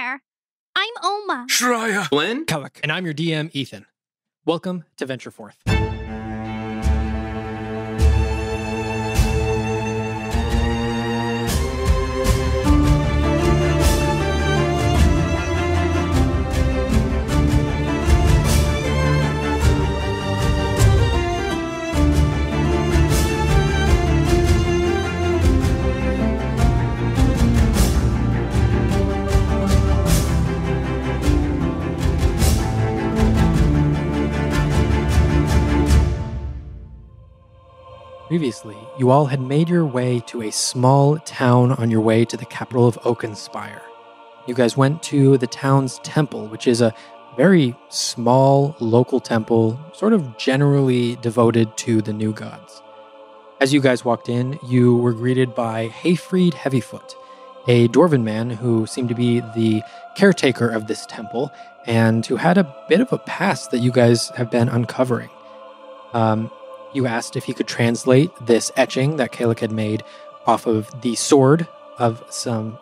there. I'm Olma. Shreya. Lynn. Kowak. And I'm your DM, Ethan. Welcome to Venture Forth. Previously, you all had made your way to a small town on your way to the capital of Oakenspire. You guys went to the town's temple, which is a very small local temple, sort of generally devoted to the new gods. As you guys walked in, you were greeted by Hayfried Heavyfoot, a dwarven man who seemed to be the caretaker of this temple and who had a bit of a past that you guys have been uncovering. You asked if he could translate this etching that Kellick had made off of the sword of some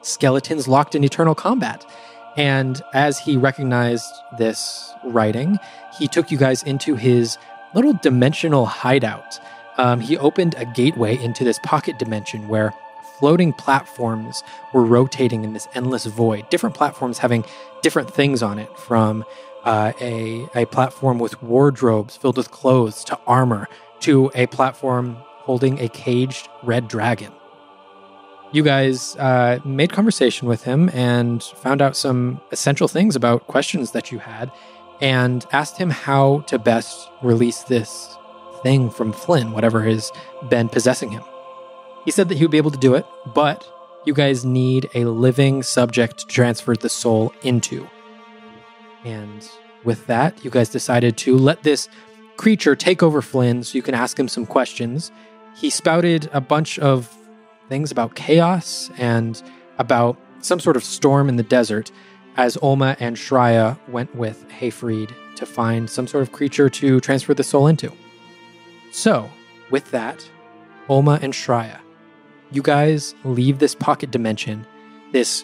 skeletons locked in eternal combat. And as he recognized this writing, he took you guys into his little dimensional hideout. He opened a gateway into this pocket dimension where floating platforms were rotating in this endless void, different platforms having different things on it, from a platform with wardrobes filled with clothes to armor, to a platform holding a caged red dragon. You guys made conversation with him and found out some essential things about questions that you had, and asked him how to best release this thing from Flynn, whatever has been possessing him. He said that he would be able to do it, but you guys need a living subject to transfer the soul into. And with that, you guys decided to let this creature take over Flynn so you can ask him some questions. He spouted a bunch of things about chaos and about some sort of storm in the desert as Olma and Shreya went with Hayfried to find some sort of creature to transfer the soul into. So, with that, Olma and Shreya, you guys leave this pocket dimension. This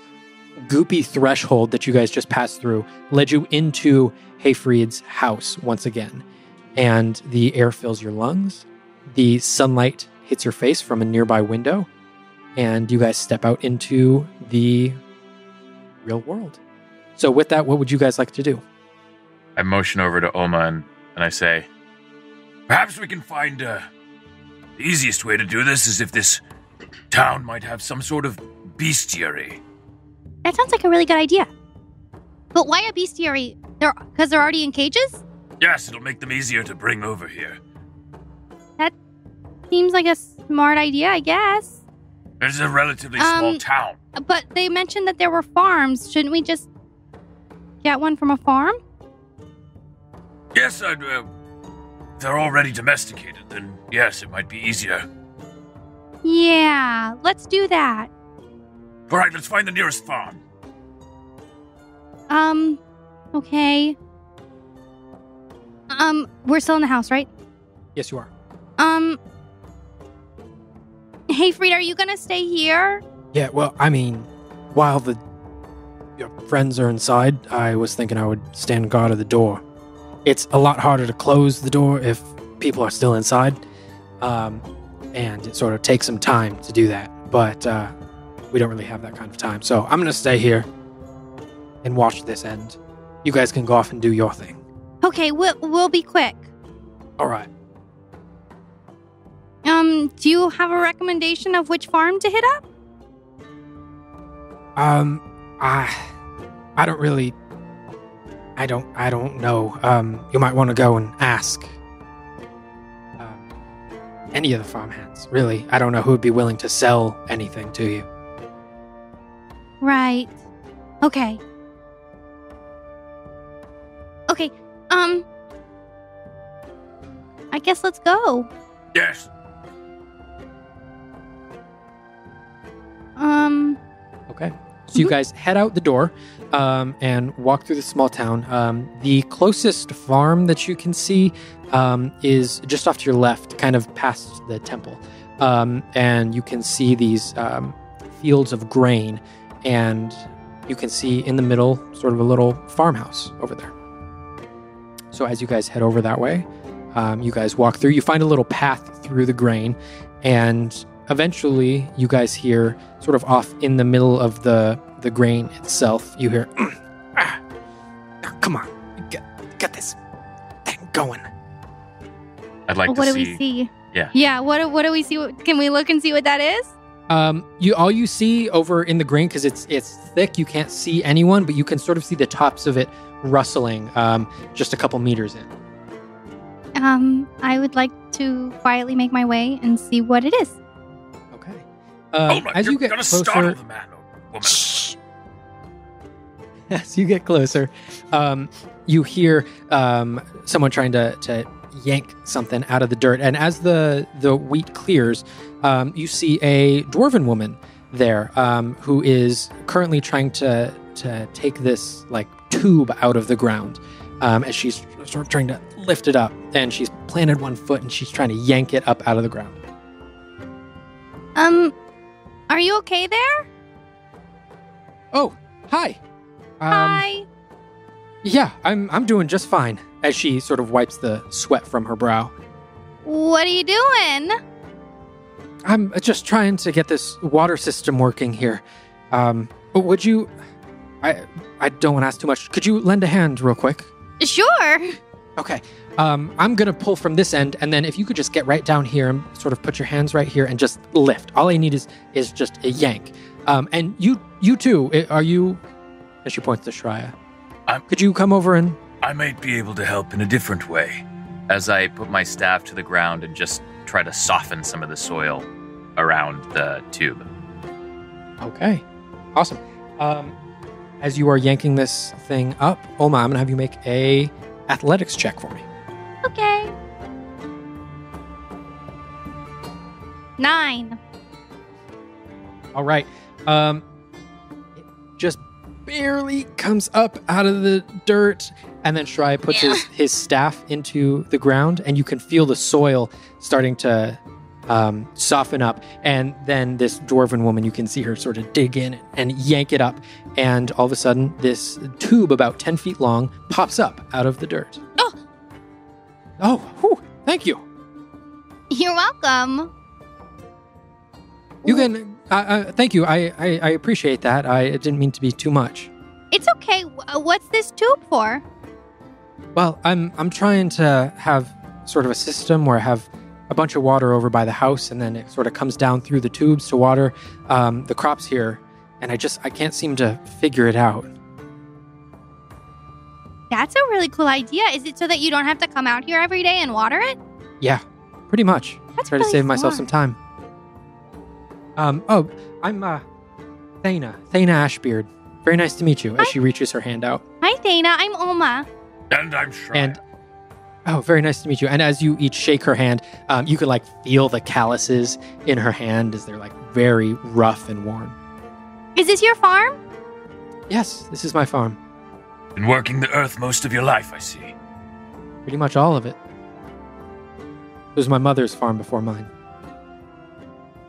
goopy threshold that you guys just passed through led you into Hayfried's house once again. And the air fills your lungs. The sunlight hits your face from a nearby window. And you guys step out into the real world. So with that, what would you guys like to do? I motion over to Olma and I say, perhaps we can find the easiest way to do this is if this town might have some sort of bestiary. That sounds like a really good idea. But why a bestiary? Because they're already in cages? Yes, it'll make them easier to bring over here. That seems like a smart idea, I guess. It's a relatively small town. But they mentioned that there were farms. Shouldn't we just get one from a farm? Yes, they're already domesticated. Then yes, it might be easier. Yeah, let's do that. All right, let's find the nearest farm. Okay. We're still in the house, right? Yes, you are. Hayfried, are you going to stay here? Yeah, well, I mean, while your friends are inside, I was thinking I would stand guard at the door. It's a lot harder to close the door if people are still inside. And it sort of takes some time to do that. But, we don't really have that kind of time. So I'm going to stay here and watch this end. You guys can go off and do your thing. Okay, we'll be quick. All right. Do you have a recommendation of which farm to hit up? I don't know. You might want to go and ask any of the farmhands, really. I don't know who would be willing to sell anything to you. Right. Okay. Okay, I guess let's go. Yes. Okay. So You guys head out the door, and walk through the small town. The closest farm that you can see, is just off to your left, kind of past the temple. And you can see these, fields of grain. And you can see in the middle sort of a little farmhouse over there. So as you guys head over that way, you guys walk through. You find a little path through the grain, and eventually you guys hear sort of off in the middle of the grain itself, you hear, come on, get this thing going. I'd like to see. What do we see? Yeah. Yeah, what do we see? Can we look and see what that is? You see over in the grain, because it's thick, you can't see anyone, but you can sort of see the tops of it rustling just a couple meters in. I would like to quietly make my way and see what it is. Okay. As you get closer, the man, woman. Shh. As you get closer, you hear someone trying to yank something out of the dirt, and as the wheat clears, you see a dwarven woman there who is currently trying to take this like tube out of the ground as she's sort of trying to lift it up, and she's planted one foot and she's trying to yank it up out of the ground. Are you okay there? Oh, hi. Hi. Yeah, I'm doing just fine. As she sort of wipes the sweat from her brow. What are you doing? I'm just trying to get this water system working here. Would you? I don't want to ask too much. Could you lend a hand real quick? Sure. Okay. I'm going to pull from this end, and then if you could just get right down here and sort of put your hands right here and just lift. All I need is just a yank. And you too, are you... And she points to Shreya. Could you come over and... I might be able to help in a different way. As I put my staff to the ground and just try to soften some of the soil around the tube. Okay. Awesome. As you are yanking this thing up, Olma, I'm going to have you make a... athletics check for me. Okay. 9. All right. It just barely comes up out of the dirt, and then Shreya puts his staff into the ground, and you can feel the soil starting to soften up. And then this dwarven woman, you can see her sort of dig in and yank it up, and all of a sudden this tube about 10 feet long pops up out of the dirt. Oh, whew, thank you. You're welcome. You can thank you. I appreciate that. I didn't mean to be too much. It's okay. What's this tube for? Well, I'm trying to have sort of a system where I have a bunch of water over by the house, and then it sort of comes down through the tubes to water the crops here, and I can't seem to figure it out. That's a really cool idea. Is it so that you don't have to come out here every day and water it? Yeah, pretty much. That's try really to save myself some time. I'm Thana Ashbeard. Very nice to meet you. Hi. As she reaches her hand out. Hi, Thana. I'm Olma. And I'm Shreya. Oh, very nice to meet you. And as you each shake her hand, you can, feel the calluses in her hand as they're, very rough and worn. Is this your farm? Yes, this is my farm. Been working the earth most of your life, I see. Pretty much all of it. It was my mother's farm before mine.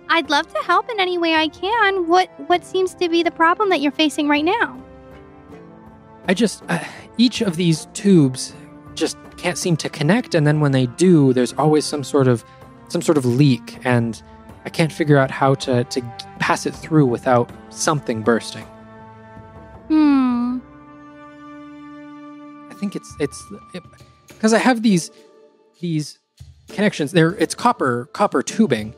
I'd love to help in any way I can. What seems to be the problem that you're facing right now? Each of these tubes just can't seem to connect, and then when they do, there's always some sort of leak, and I can't figure out how to pass it through without something bursting. I think it's because I have these connections. It's copper tubing,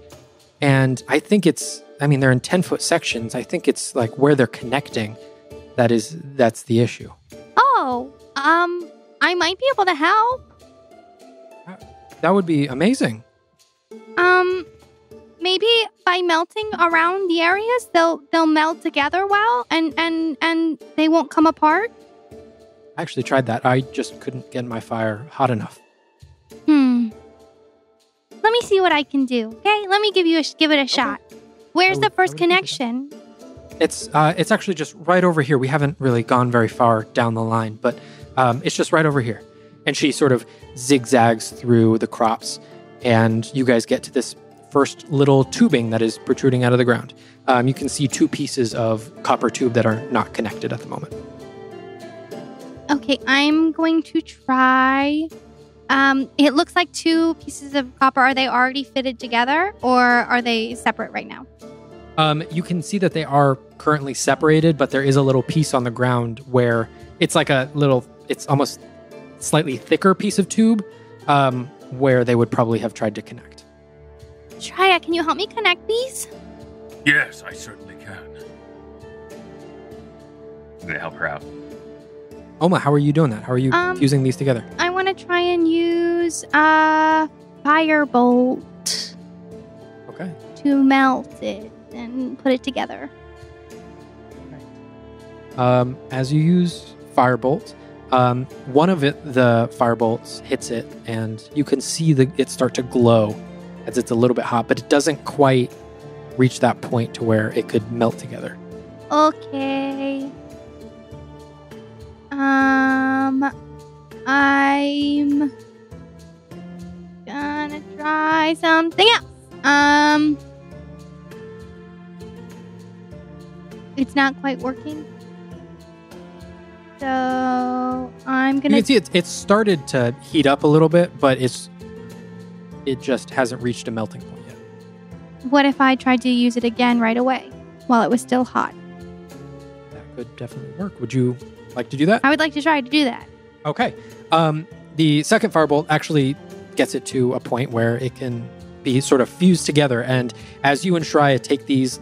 and I think they're in 10-foot sections. I think it's where they're connecting that's the issue. Oh, I might be able to help. That would be amazing. Maybe by melting around the areas, they'll meld together well, and they won't come apart. I actually tried that. I just couldn't get my fire hot enough. Let me see what I can do. Okay, let me give it a shot. Where's the first connection? It's actually just right over here. We haven't really gone very far down the line, but. It's just right over here. And she sort of zigzags through the crops, and you guys get to this first little tubing that is protruding out of the ground. You can see two pieces of copper tube that are not connected at the moment. Okay, I'm going to try. It looks like two pieces of copper. Are they already fitted together, or are they separate right now? You can see that they are currently separated, but there is a little piece on the ground where it's like a little, it's almost slightly thicker piece of tube where they would probably have tried to connect. Shreya, can you help me connect these? Yes, I certainly can. I'm going to help her out. Olma, how are you doing that? How are you fusing these together? I want to try and use a firebolt. Okay. To melt it and put it together. Right. As you use firebolt, one of the firebolts hits it, and you can see it start to glow as it's a little bit hot, but it doesn't quite reach that point to where it could melt together. Okay. I'm gonna try something else. It's not quite working. So I'm gonna... You can see it started to heat up a little bit, but it just hasn't reached a melting point yet. What if I tried to use it again right away while it was still hot? That could definitely work. Would you like to do that? I would like to try to do that. Okay. The second firebolt actually gets it to a point where it can be sort of fused together. And as you and Shreya take these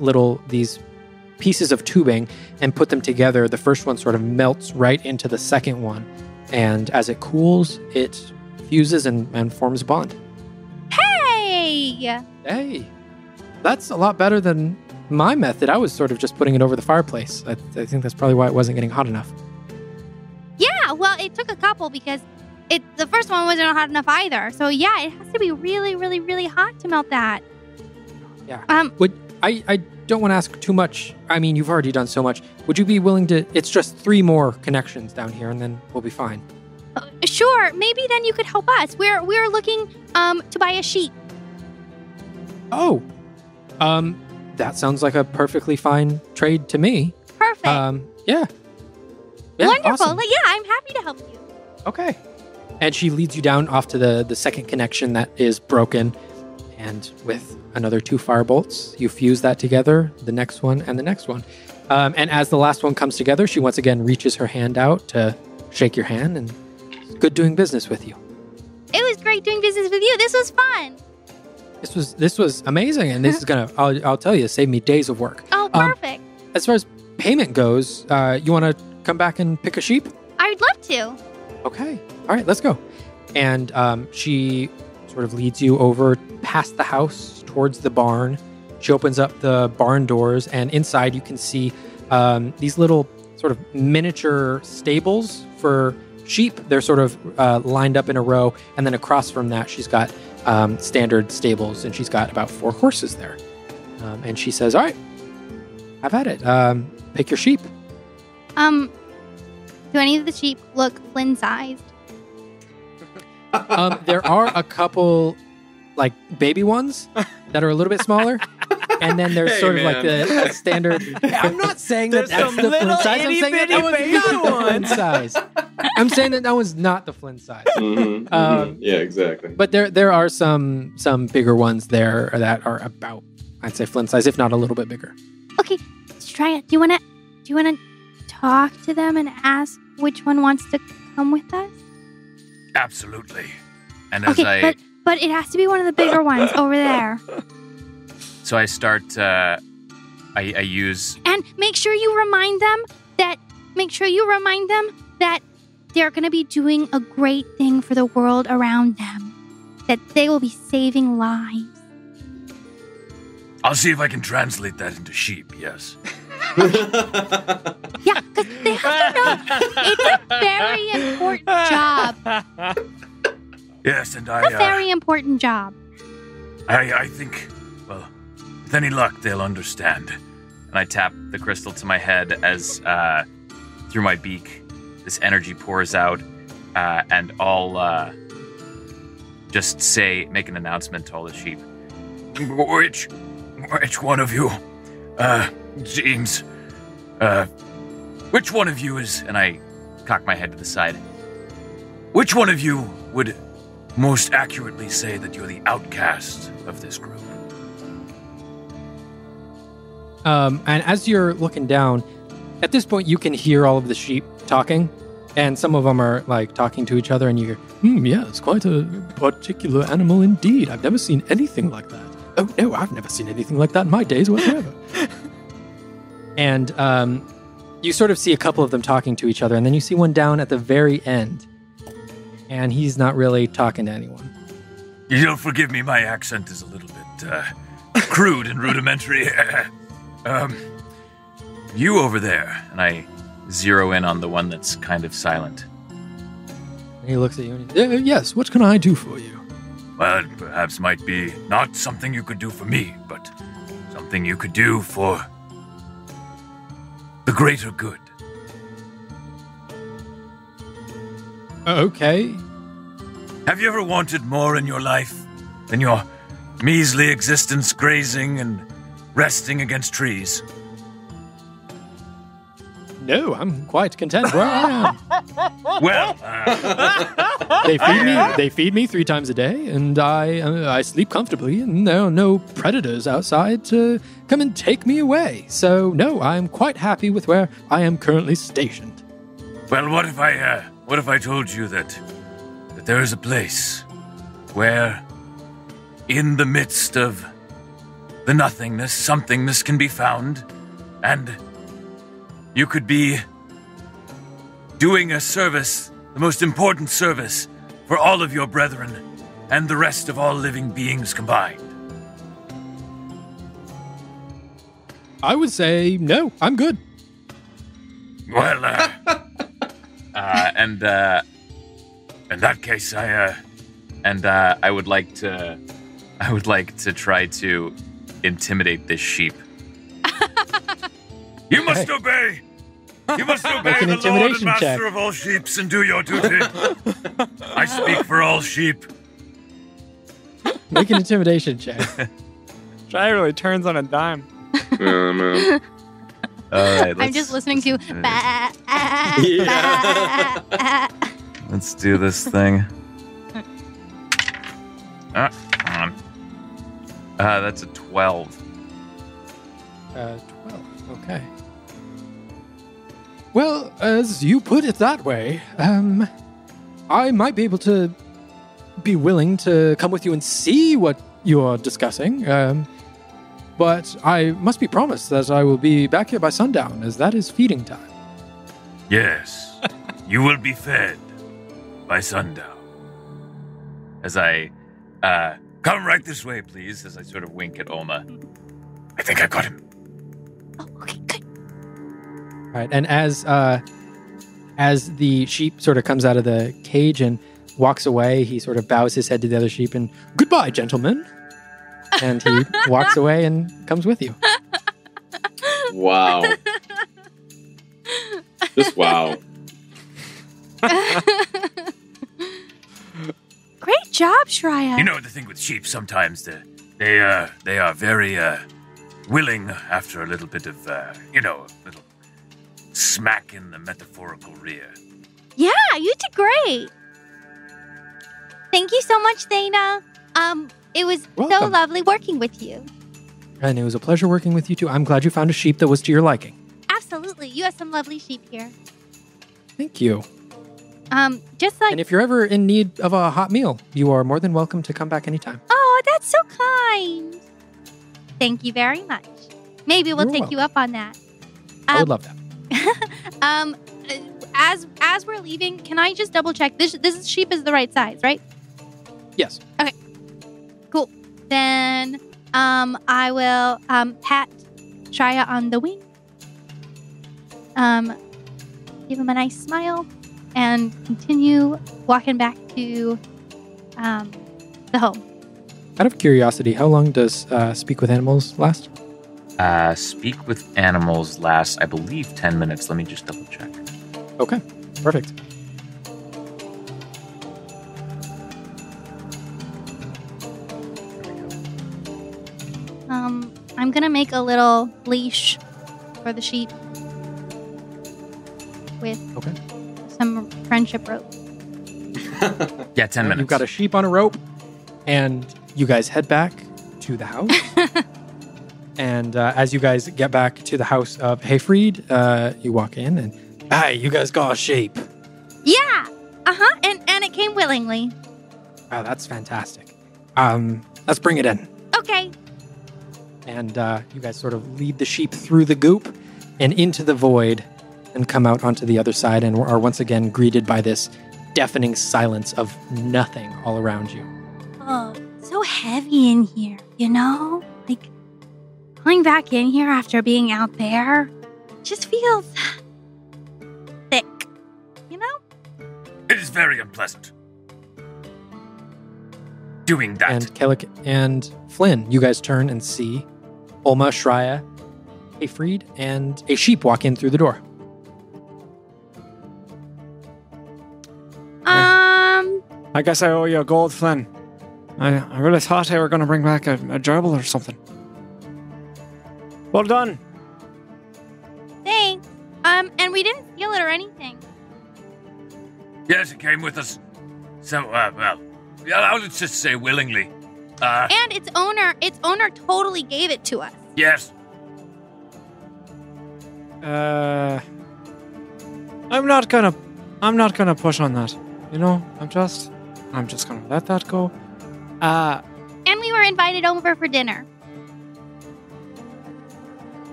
pieces of tubing and put them together, the first one sort of melts right into the second one. And as it cools, it fuses and forms a bond. Hey! That's a lot better than my method. I was sort of just putting it over the fireplace. I think that's probably why it wasn't getting hot enough. Yeah, well, it took a couple because the first one wasn't hot enough either. So yeah, it has to be really, really, really hot to melt that. Yeah. I don't want to ask too much. I mean, you've already done so much. Would you be willing to... It's just 3 more connections down here, and then we'll be fine. Sure. Maybe then you could help us. We're looking to buy a sheet. Oh. That sounds like a perfectly fine trade to me. Perfect. Yeah. Yeah, wonderful. Awesome. Yeah, I'm happy to help you. Okay. And she leads you down off to the second connection that is broken. And with another 2 firebolts, you fuse that together, the next one and the next one. And as the last one comes together, she once again reaches her hand out to shake your hand. And it's good doing business with you. It was great doing business with you. This was fun. This was amazing. And this is going to, I'll tell you, save me days of work. Oh, perfect. As far as payment goes, you want to come back and pick a sheep? I'd love to. Okay. All right, let's go. And she sort of leads you over past the house towards the barn. She opens up the barn doors, and inside you can see these little sort of miniature stables for sheep. They're sort of lined up in a row. And then across from that, she's got standard stables, and she's got about 4 horses there. And she says, all right, have at it. Pick your sheep. Do any of the sheep look Flynn-sized? There are a couple, like, baby ones that are a little bit smaller. And then there's like the standard... I'm not saying that's the Flynn size. I'm saying that one's not the Flynn size. I'm saying that one's not the Flynn size. Mm-hmm, yeah, exactly. But there are some bigger ones there that are about, I'd say, Flynn size, if not a little bit bigger. Okay, let's try it. Do you want to talk to them and ask which one wants to come with us? Absolutely. And as but it has to be one of the bigger ones over there. So I start, I use... And make sure you remind them that they're going to be doing a great thing for the world around them. That they will be saving lives. I'll see if I can translate that into sheep, yes. Yeah, because they have to know it's a very important job. Yes, and I... a very important job. I think, well, with any luck, they'll understand. And I tap the crystal to my head as, through my beak, this energy pours out, and I'll just make an announcement to all the sheep. Which one of you James, which one of you is, and I cock my head to the side, which one of you would most accurately say that you're the outcast of this group? And as you're looking down, at this point you can hear all of the sheep talking, and some of them are like talking to each other, and you hear, yeah, it's quite a particular animal indeed. I've never seen anything like that. Oh no, I've never seen anything like that in my days whatsoever. And you sort of see a couple of them talking to each other, and then you see one down at the very end, and he's not really talking to anyone. You'll forgive me, my accent is a little bit crude and rudimentary. You over there, and I zero in on the one that's kind of silent. And he looks at you and he says, yes, what can I do for you? Well, it perhaps might be not something you could do for me, but something you could do for the greater good. Okay. Have you ever wanted more in your life than your measly existence grazing and resting against trees? No, I'm quite content where I am. Well, they feed me 3 times a day, and I sleep comfortably, and there are no predators outside to come and take me away. So, no, I'm quite happy with where I am currently stationed. Well, what if I told you that there is a place where, in the midst of the nothingness, somethingness can be found, and you could be doing a service, the most important service for all of your brethren and the rest of all living beings combined. I would say, no, I'm good. Well, in that case, I would like to try to intimidate this sheep. You must obey! You must obey the Lord and Master of all sheep and do your duty. I speak for all sheep. Make an intimidation check. Try really turns on a dime. Oh, no. All right, I'm just listening to... Let's do this thing. Come on. That's a 12. 12, okay. Well, as you put it that way, I might be able to be willing to come with you and see what you are discussing, but I must be promised that I will be back here by sundown, as that is feeding time. Yes, you will be fed by sundown. As I, come right this way, please, as I sort of wink at Olma. I think I got him. Oh, okay, good. All right, and as the sheep sort of comes out of the cage and walks away, he sort of bows his head to the other sheep and, goodbye, gentlemen. And he walks away and comes with you. Wow. Just wow. Great job, Shreya. You know, the thing with sheep sometimes, they are very willing after a little bit of, a little smack in the metaphorical rear. Yeah, you did great. Thank you so much, Thana. It was welcome. So lovely working with you. And it was a pleasure working with you, too. I'm glad you found a sheep that was to your liking. Absolutely. You have some lovely sheep here. Thank you. And if you're ever in need of a hot meal, you are more than welcome to come back anytime. Oh, that's so kind. Thank you very much. Maybe we'll take you up on that. I would love that. As we're leaving, can I just double check? This sheep is the right size, right? Yes. Okay. Cool. Then I will pat Shreya on the wing, give him a nice smile, and continue walking back to the home. Out of curiosity, how long does speak with animals last? Speak with animals lasts, I believe, 10 minutes. Let me just double check. Okay, perfect. There we go. I'm going to make a little leash for the sheep with some friendship rope. Yeah, 10 minutes. You've got a sheep on a rope, and you guys head back to the house. And as you guys get back to the house of Hayfried, you walk in and, hey, you guys got a sheep. Yeah. Uh-huh. And it came willingly. Oh, that's fantastic. Let's bring it in. Okay. And you guys sort of lead the sheep through the goop and into the void and come out onto the other side and are once again greeted by this deafening silence of nothing all around you. Oh, it's so heavy in here, you know? Like, going back in here after being out there just feels thick, you know? It is very unpleasant. Doing that. And Kellick and Flynn, you guys turn and see Olma, Shreya, Hayfried, and a sheep walk in through the door. I guess I owe you a gold, Flynn. I really thought they were going to bring back a gerbil or something. Well done. Thanks. And we didn't steal it or anything. Yes, it came with us. So, well, I would just say willingly. And its owner totally gave it to us. Yes. I'm not gonna push on that. You know, I'm just gonna let that go. And we were invited over for dinner.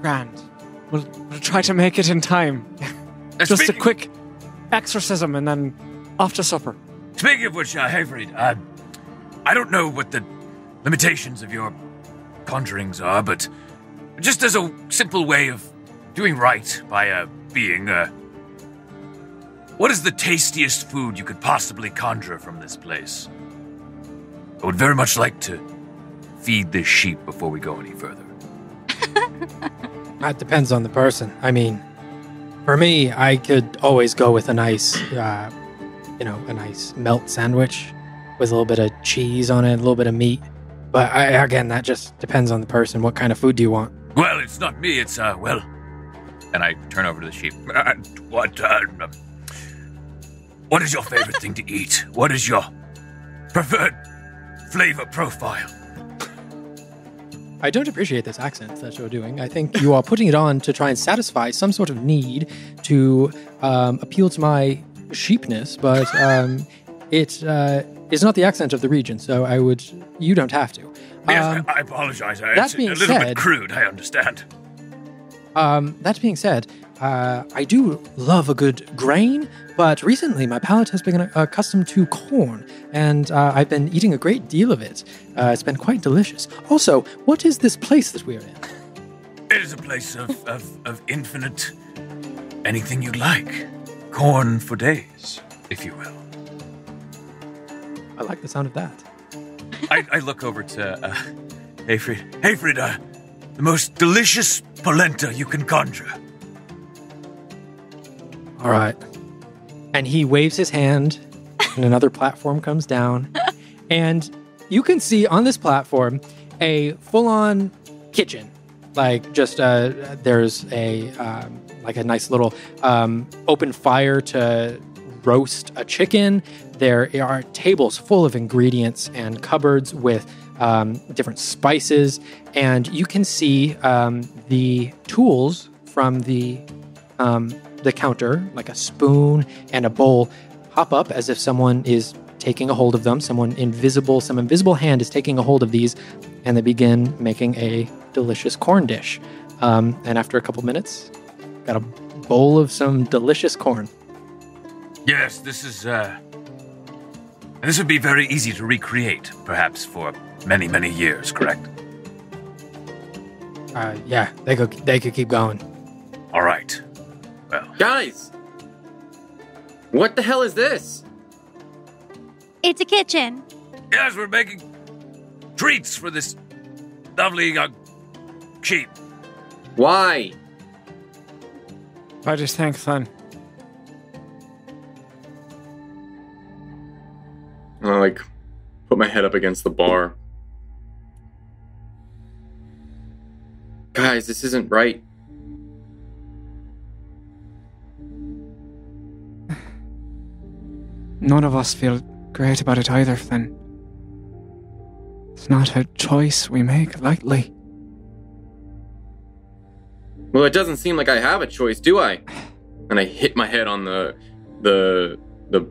Grand. We'll try to make it in time. Just a quick exorcism and then off to supper. Speaking of which, Hayfried, I don't know what the limitations of your conjurings are, but just as a simple way of doing right by a being, what is the tastiest food you could possibly conjure from this place? I would very much like to feed this sheep before we go any further. That depends on the person. I mean, for me, I could always go with a nice, a nice melt sandwich with a little bit of cheese on it, a little bit of meat. But again, that just depends on the person. What kind of food do you want? Well, it's not me. It's, And I turn over to the sheep. What is your favorite thing to eat? What is your preferred flavor profile? I don't appreciate this accent that you're doing. I think you are putting it on to try and satisfy some sort of need to appeal to my sheepness, but it is not the accent of the region, so you don't have to. Yes, I apologize. It's a little bit crude, I understand. That being said, I do love a good grain, but recently my palate has been accustomed to corn, and I've been eating a great deal of it. It's been quite delicious. Also, what is this place that we're in? It is a place of infinite anything you like. Corn for days, if you will. I like the sound of that. I look over to Hayfried. Hayfried, the most delicious polenta you can conjure. All right. And he waves his hand, and another platform comes down. And you can see on this platform a full-on kitchen. Like, just there's a... like a nice little open fire to roast a chicken. There are tables full of ingredients and cupboards with different spices. And you can see the tools from the counter, like a spoon and a bowl, pop up as if someone is taking a hold of them. Some invisible hand is taking a hold of these, and they begin making a delicious corn dish. And after a couple minutes... Got a bowl of some delicious corn. Yes, this is, this would be very easy to recreate, perhaps for many, many years, correct? Yeah, they could keep going. All right. Well. Guys! What the hell is this? It's a kitchen. Yes, we're making treats for this lovely, sheep. Why? I just think, Flynn. I, put my head up against the bar. Guys, this isn't right. None of us feel great about it either, Flynn. It's not a choice we make lightly. Well, it doesn't seem like I have a choice, do I? And I hit my head on the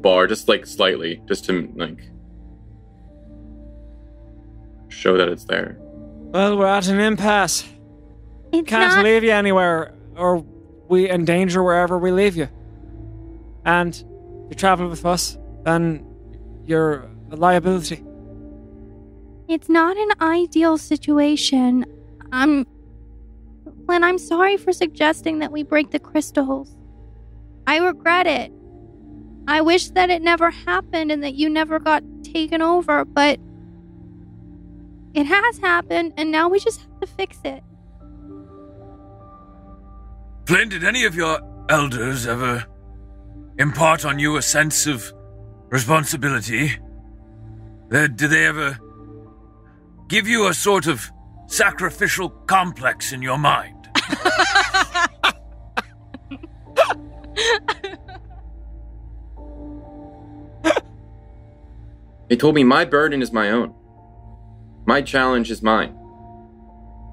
bar, just like slightly, just to like show that it's there. Well, we're at an impasse. It's Can't leave you anywhere, or we endanger wherever we leave you. And if you travel with us, then you're a liability. It's not an ideal situation. Flynn, I'm sorry for suggesting that we break the crystals. I regret it. I wish that it never happened and that you never got taken over, but it has happened, and now we just have to fix it. Flynn, did any of your elders ever impart on you a sense of responsibility? Did they ever give you a sort of sacrificial complex in your mind? They told me my burden is my own. My challenge is mine.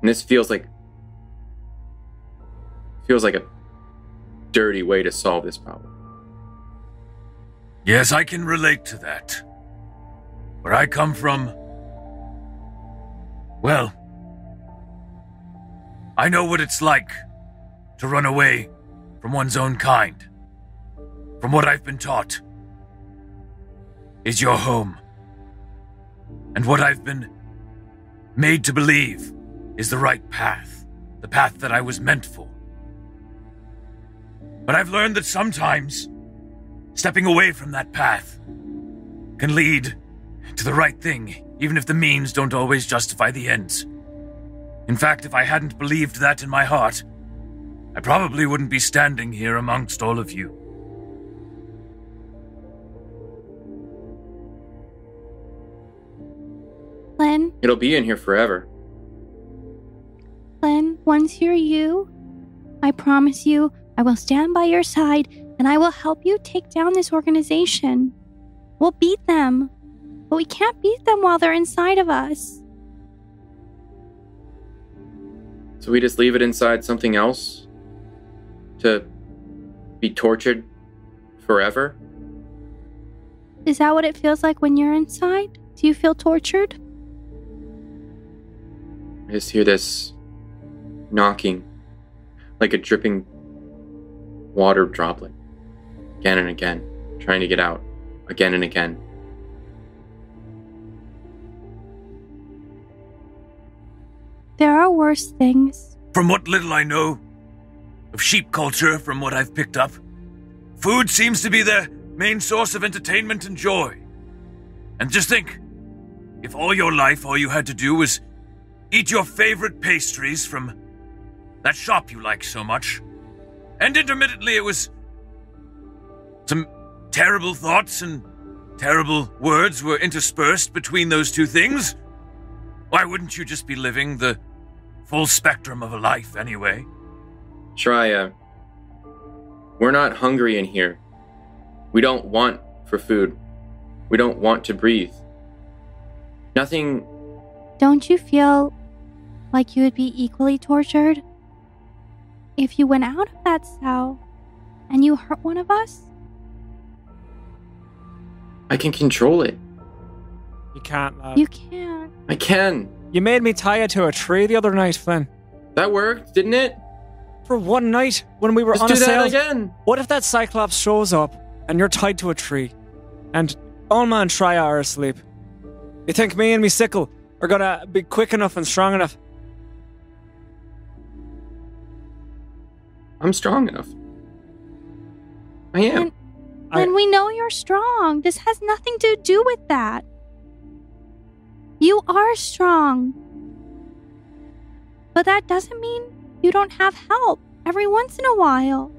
And this feels like a dirty way to solve this problem. Yes, I can relate to that. Where I come from, well, I know what it's like to run away from one's own kind. From what I've been taught is your home. And what I've been made to believe is the right path, the path that I was meant for. But I've learned that sometimes stepping away from that path can lead to the right thing, even if the means don't always justify the ends. In fact, if I hadn't believed that in my heart, I probably wouldn't be standing here amongst all of you. Flynn? It'll be in here forever. Flynn, once you're you, I promise you, I will stand by your side and I will help you take down this organization. We'll beat them, but we can't beat them while they're inside of us. So we just leave it inside something else? To be tortured forever? Is that what it feels like when you're inside? Do you feel tortured? I just hear this knocking, like a dripping water droplet, again and again, trying to get out, again and again. There are worse things. From what little I know of sheep culture, from what I've picked up, food seems to be their main source of entertainment and joy. And just think, if all your life all you had to do was eat your favorite pastries from that shop you like so much. And intermittently it was some terrible thoughts and terrible words were interspersed between those two things. Why wouldn't you just be living the full spectrum of a life anyway? Shreya, we're not hungry in here. We don't want for food. We don't want to breathe. Nothing... Don't you feel... like you would be equally tortured if you went out of that cell and you hurt one of us? I can control it. You can't, love. You can. I can. You made me tie it to a tree the other night, Flynn. That worked, didn't it? For one night when we were on a cell. Let's do that again. What if that Cyclops shows up and you're tied to a tree and Olma and Shreya are asleep? You think me and me sickle are gonna be quick enough and strong enough? I'm strong enough. I am. And we know you're strong. This has nothing to do with that. You are strong. But that doesn't mean you don't have help every once in a while.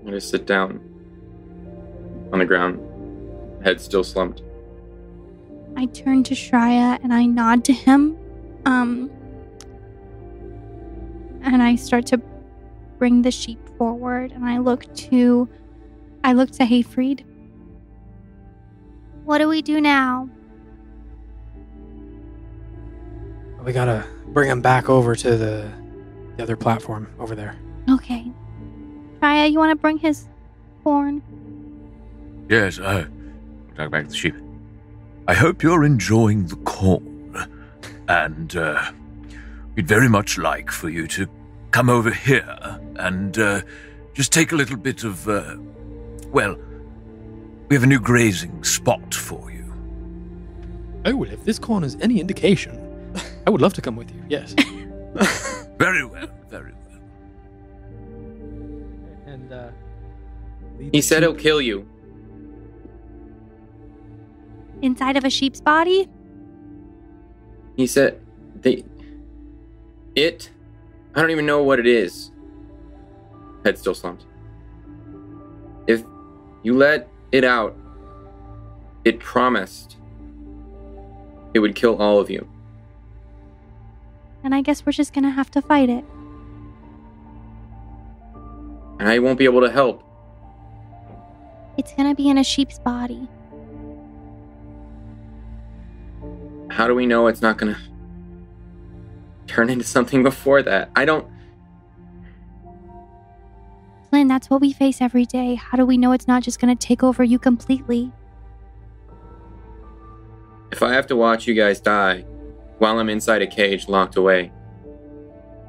I'm gonna sit down on the ground, head still slumped. I I turn to Shreya and I nod to him. And I start to bring the sheep forward, and I look to Hayfried. What do we do now? We gotta bring him back over to the other platform over there. Okay. Shreya, you want to bring his horn? Yes, talk back to the sheep. I hope you're enjoying the corn, and we'd very much like for you to come over here and just take a little bit of, we have a new grazing spot for you. Oh, well, if this corn is any indication, I would love to come with you, yes. Very well, very well. And he said he'll kill you. Inside of a sheep's body? He said I don't even know what it is. Head still slumped. If you let it out, it promised it would kill all of you. And I guess we're just gonna have to fight it. And I won't be able to help. It's gonna be in a sheep's body. How do we know it's not gonna turn into something before that? Lynn, that's what we face every day. How do we know it's not just gonna take over you completely? If I have to watch you guys die while I'm inside a cage locked away,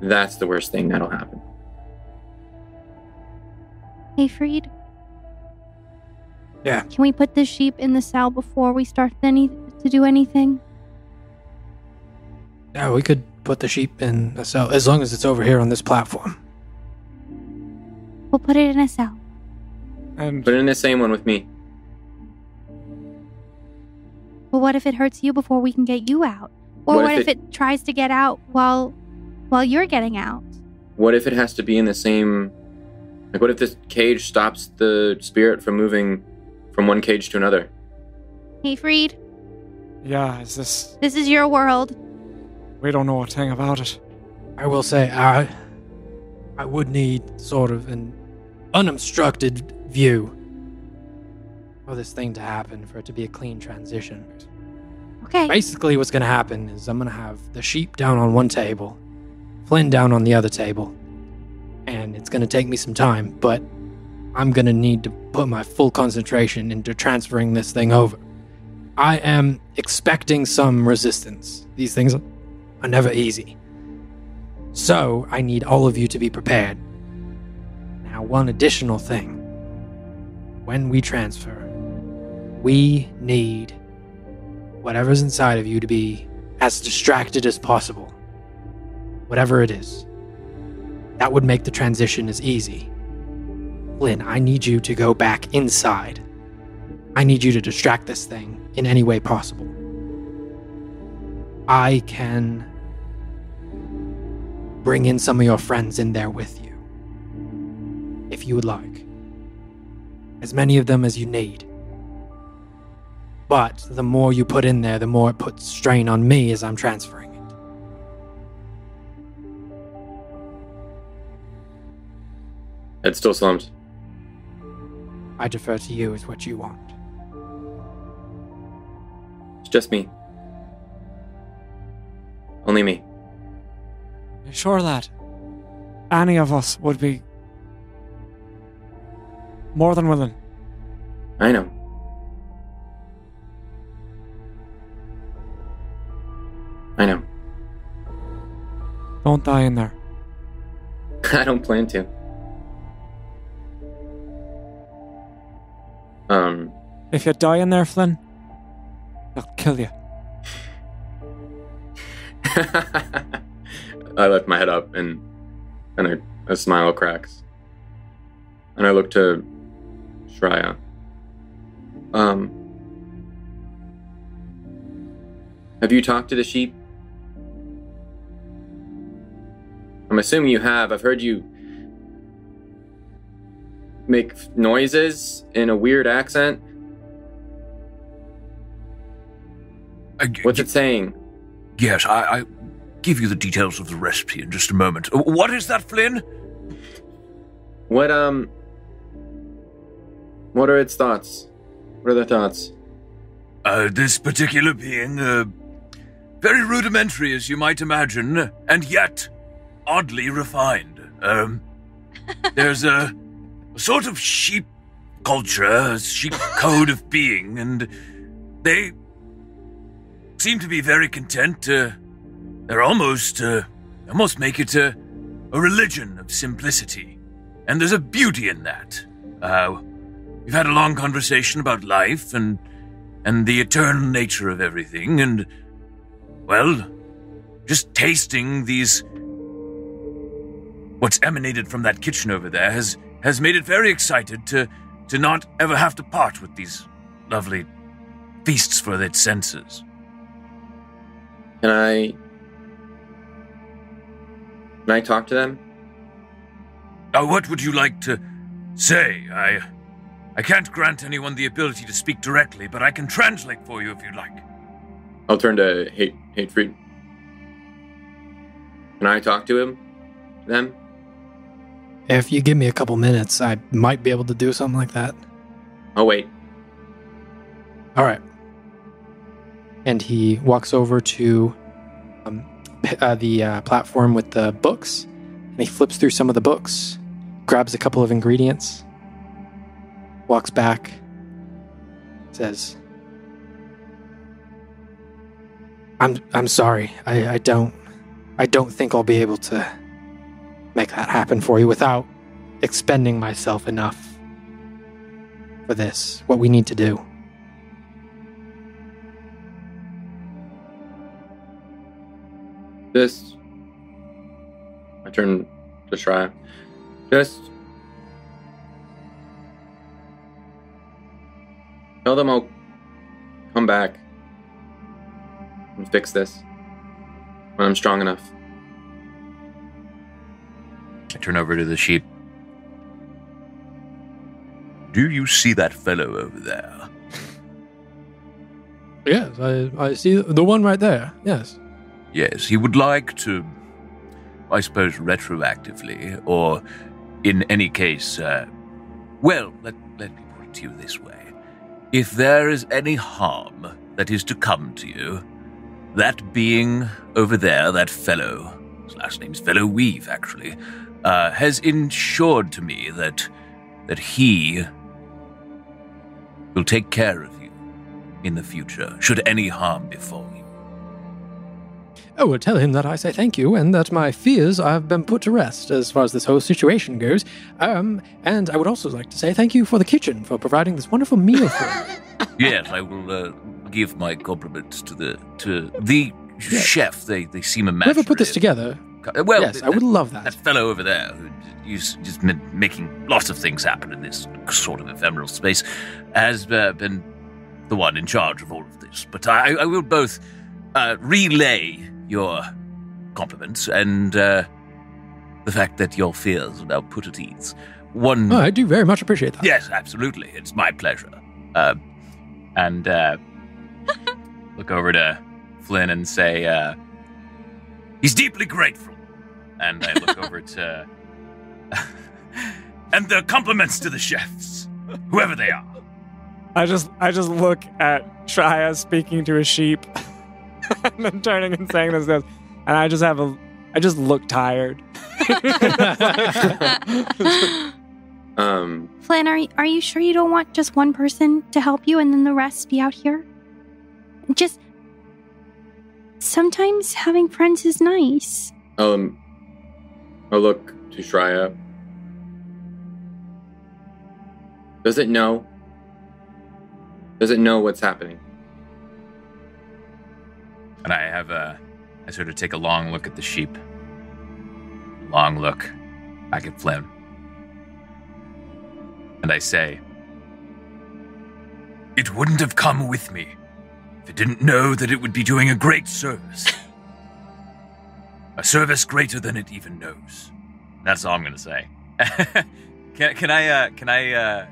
that's the worst thing that'll happen. Hayfried? Yeah? Can we put the sheep in the cell before we start to do anything? Yeah, we could put the sheep in a cell, as long as it's over here on this platform. We'll put it in a cell. Put it in the same one with me. Well, what if it hurts you before we can get you out? Or what if it tries to get out while you're getting out? What if it has to be in the same... Like, what if this cage stops the spirit from moving from one cage to another? Hayfried? Yeah, is this... This is your world. We don't know a thing about it. I will say, I would need sort of an unobstructed view for this thing to happen, for it to be a clean transition. Okay. Basically, what's going to happen is I'm going to have the sheep down on one table, Flynn down on the other table, and it's going to take me some time, but I'm going to need to put my full concentration into transferring this thing over. I am expecting some resistance. These things are never easy. So, I need all of you to be prepared. Now, one additional thing. When we transfer, we need... whatever's inside of you to be as distracted as possible. Whatever it is. That would make the transition as easy. Lynn, I need you to go back inside. I need you to distract this thing in any way possible. I can bring in some of your friends in there with you. If you would like. As many of them as you need. But the more you put in there, the more it puts strain on me as I'm transferring it. It's still slumped. I defer to you as what you want. It's just me. Only me. You're sure that any of us would be more than willing? I know. I know. Don't die in there. I don't plan to. If you die in there, Flynn, I'll kill you. I lift my head up and a smile cracks. And I look to Shreya. Have you talked to the sheep? I'm assuming you have. I've heard you make noises in a weird accent. What's it saying? Yes, I give you the details of the recipe in just a moment. What is that, Flynn? What are its thoughts? What are the thoughts? This particular being, very rudimentary as you might imagine, and yet oddly refined. There's a sort of sheep culture, a sheep code of being, and they seem to be very content. They're almost make it a religion of simplicity. And there's a beauty in that. We've had a long conversation about life and the eternal nature of everything, and, well, just tasting these... What's emanated from that kitchen over there has made it very excited to not ever have to part with these lovely feasts for its senses. Can I talk to them? Now, what would you like to say? I can't grant anyone the ability to speak directly, but I can translate for you if you'd like. I'll turn to Hayfried. Can I talk to him? Them? If you give me a couple minutes, I might be able to do something like that. I'll wait. All right. And he walks over to the platform with the books, and he flips through some of the books, grabs a couple of ingredients, walks back, says, I'm sorry. I don't think I'll be able to make that happen for you without expending myself enough for this, what we need to do. Just, I turn to Shreya. Just tell them I'll come back and fix this when I'm strong enough. I turn over to the sheep. Do you see that fellow over there? Yes, I see the one right there, yes. Yes, he would like to, I suppose, retroactively, or in any case, let me put it to you this way. If there is any harm that is to come to you, that being over there, that fellow, his last name's Fellow Weave, actually, has ensured to me that he will take care of you in the future, should any harm befall you. Oh, well, tell him that I say thank you, and that my fears have been put to rest as far as this whole situation goes. And I would also like to say thank you for the kitchen for providing this wonderful meal for me. Yes, I will give my compliments to the yes. Chef. They seem a match. Never put this together. Well, yes, I would love that. That fellow over there who's just been making lots of things happen in this sort of ephemeral space has been the one in charge of all of this. But I will both relay your compliments and the fact that your fears are now put at ease. I do very much appreciate that. Yes, absolutely. It's my pleasure. And look over to Flynn and say, he's deeply grateful. And I look over to... and the compliments to the chefs, whoever they are. I just look at Shreya speaking to a sheep and then turning and saying this. And I just look tired. Flynn, are you sure you don't want just one person to help you and then the rest be out here? Just... sometimes having friends is nice. I'll look to Shreya. Does it know? Does it know what's happening? And I sort of take a long look at the sheep. Long look back at Flynn. And I say, it wouldn't have come with me if it didn't know that it would be doing a great service. A service greater than it even knows. That's all I'm going to say. Can I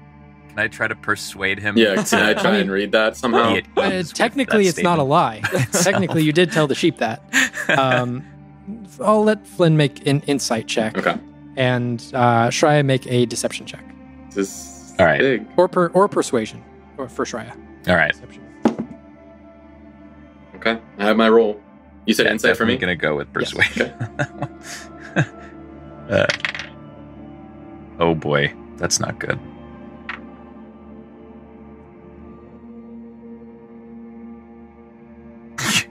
Can I try to persuade him? Yeah, can I try and read that somehow? Technically, it's not a lie. Technically, you did tell the sheep that. I'll let Flynn make an insight check. Okay. And Shreya make a deception check. This all right. Big. Or persuasion for Shreya. All right. Deception. Okay. I have my roll. You said insight for me? I'm going to go with persuasion. Yes. Okay. Oh boy. That's not good.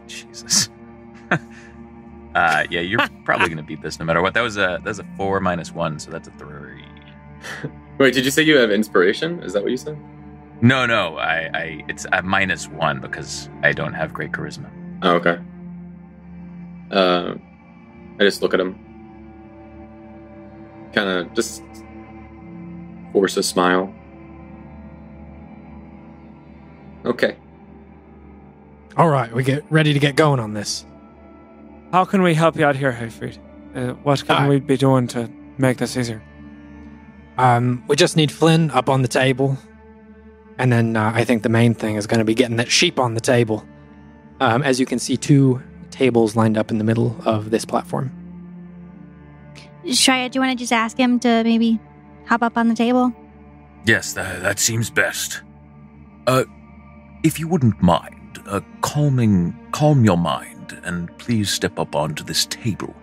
Jesus. Yeah, you're probably going to beat this no matter what. That was a 4 minus 1, so that's a 3. Wait, did you say you have inspiration? Is that what you said? No. It's a -1 because I don't have great charisma. Oh, okay. I just look at him. Kind of just force a smile. Okay. All right, we get ready to get going on this. How can we help you out here, Hayfried? What can we be doing to make this easier? We just need Flynn up on the table. And then I think the main thing is going to be getting that sheep on the table. As you can see, 2 tables lined up in the middle of this platform. Shreya, do you want to just ask him to maybe hop up on the table? Yes, that seems best. If you wouldn't mind, calm your mind, and please step up onto this table.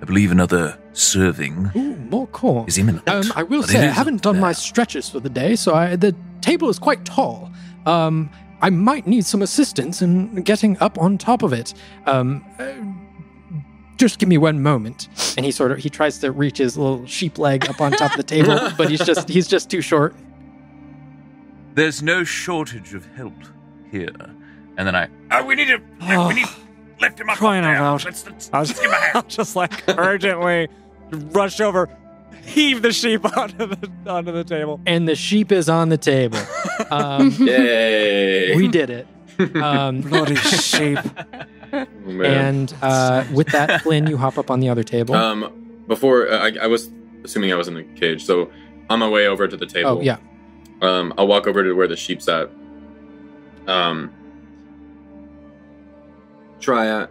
I believe another serving is imminent. I will say, I haven't done my stretches for the day, so the table is quite tall. I might need some assistance in getting up on top of it. Just give me one moment. And he tries to reach his little sheep leg up on top of the table, but he's just too short. There's no shortage of help here. And then we need to lift him up. Crying out loud. Let's give him a hand. I'll just like urgently rush over, heave the sheep onto the table. And the sheep is on the table. Yay. We did it. Bloody sheep. Man. And with that, Flynn, you hop up on the other table. Before, I was assuming I was in a cage, so on my way over to the table. Oh, yeah. I'll walk over to where the sheep's at. Shreya,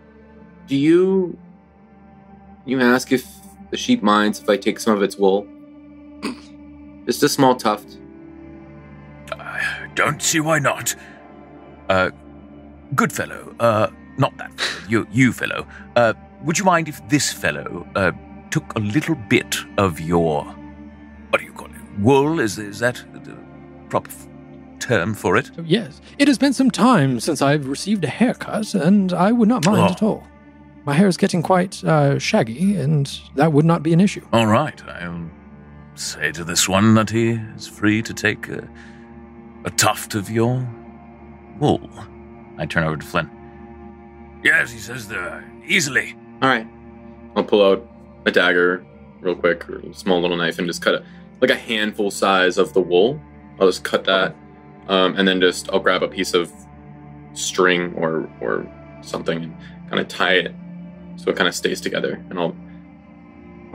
do you ask if the sheep minds if I take some of its wool? Just a small tuft. I don't see why not. Good fellow, not that fellow, you fellow. Would you mind if this fellow took a little bit of your, what do you call it, wool? Is that the proper term for it? Yes. It has been some time since I've received a haircut, and I would not mind at all. My hair is getting quite shaggy, and that would not be an issue. All right. I'll say to this one that he is free to take a tuft of your wool. I turn over to Flynn. Yes, he says there easily. All right. I'll pull out a dagger real quick, or a small little knife, and just cut a handful size of the wool. I'll just cut that, and then I'll grab a piece of string or something and kind of tie it so it kind of stays together. And I'll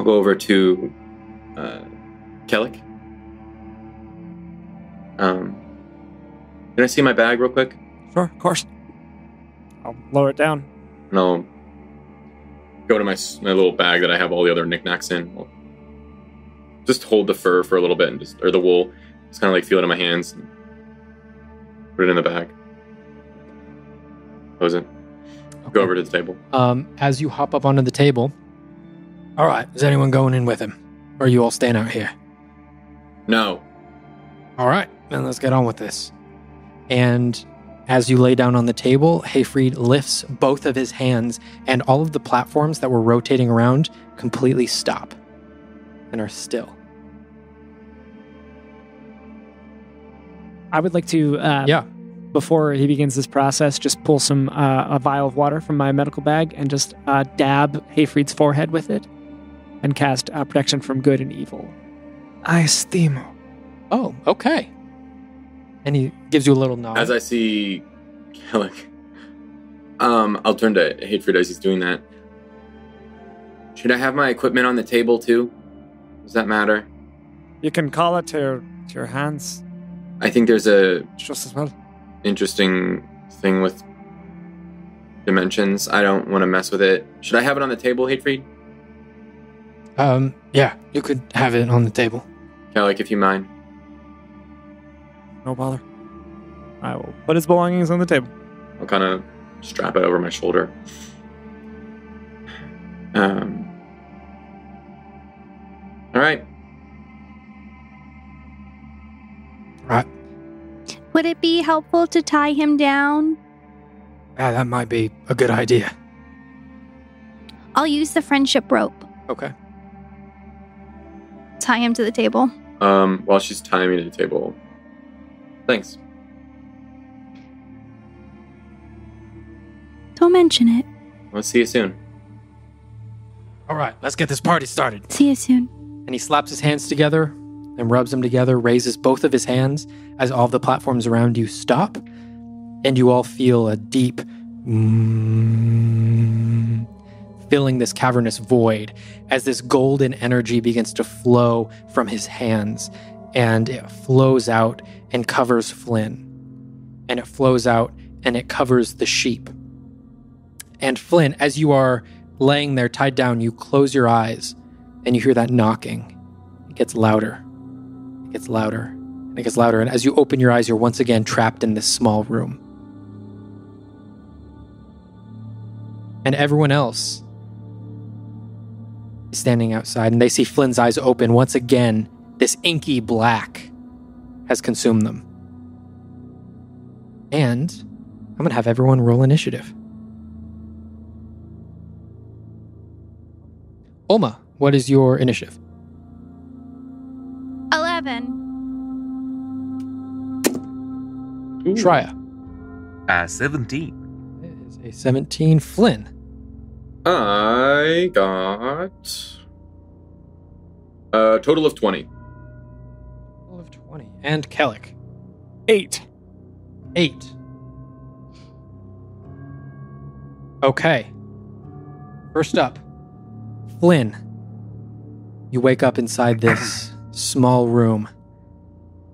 go over to Kellick. Can I see my bag real quick? Sure, of course. I'll lower it down. And I'll go to my little bag that I have all the other knickknacks in. I'll just hold the fur for a little bit, and or the wool. Just kind of feel it in my hands. And put it in the bag. Close it. Okay. Go over to the table. As you hop up onto the table. All right, is anyone going in with him? Or are you all staying out here? No. All right, then let's get on with this. And as you lay down on the table, Hayfried lifts both of his hands, and all of the platforms that were rotating around completely stop and are still. I would like to, before he begins this process, just pull a vial of water from my medical bag and just dab Hayfried's forehead with it and cast protection from good and evil. I estimo. Oh, okay. And he gives you a little nod. As I see Kellick, I'll turn to Hayfried as he's doing that. Should I have my equipment on the table too? Does that matter? You can call it to your hands. I think there's a just as well interesting thing with dimensions. I don't want to mess with it. Should I have it on the table, Hayfried? Yeah, you could have it on the table. Kellick, if you mind. No bother. I will put his belongings on the table. I'll kind of strap it over my shoulder. All right. Right. Would it be helpful to tie him down? Yeah, that might be a good idea. I'll use the friendship rope. Okay. Tie him to the table. While she's tying me to the table. Thanks. Don't mention it. Well, see you soon. All right, let's get this party started. See you soon. And he slaps his hands together and rubs them together, raises both of his hands as all the platforms around you stop, and you all feel a deep filling this cavernous void as this golden energy begins to flow from his hands, and it flows out and covers Flynn, and it flows out and it covers the sheep. And Flynn, as you are laying there tied down, you close your eyes and you hear that knocking. It gets louder. It gets louder. And it gets louder. And as you open your eyes, you're once again trapped in this small room. And everyone else is standing outside, and they see Flynn's eyes open. Once again, this inky black has consumed them. And I'm going to have everyone roll initiative. Olma, what is your initiative? 11. Ooh. Shreya. 17. It is a 17. Flynn. I got a total of 20. And Kellick. 8. Okay. First up. Flynn, you wake up inside this small room.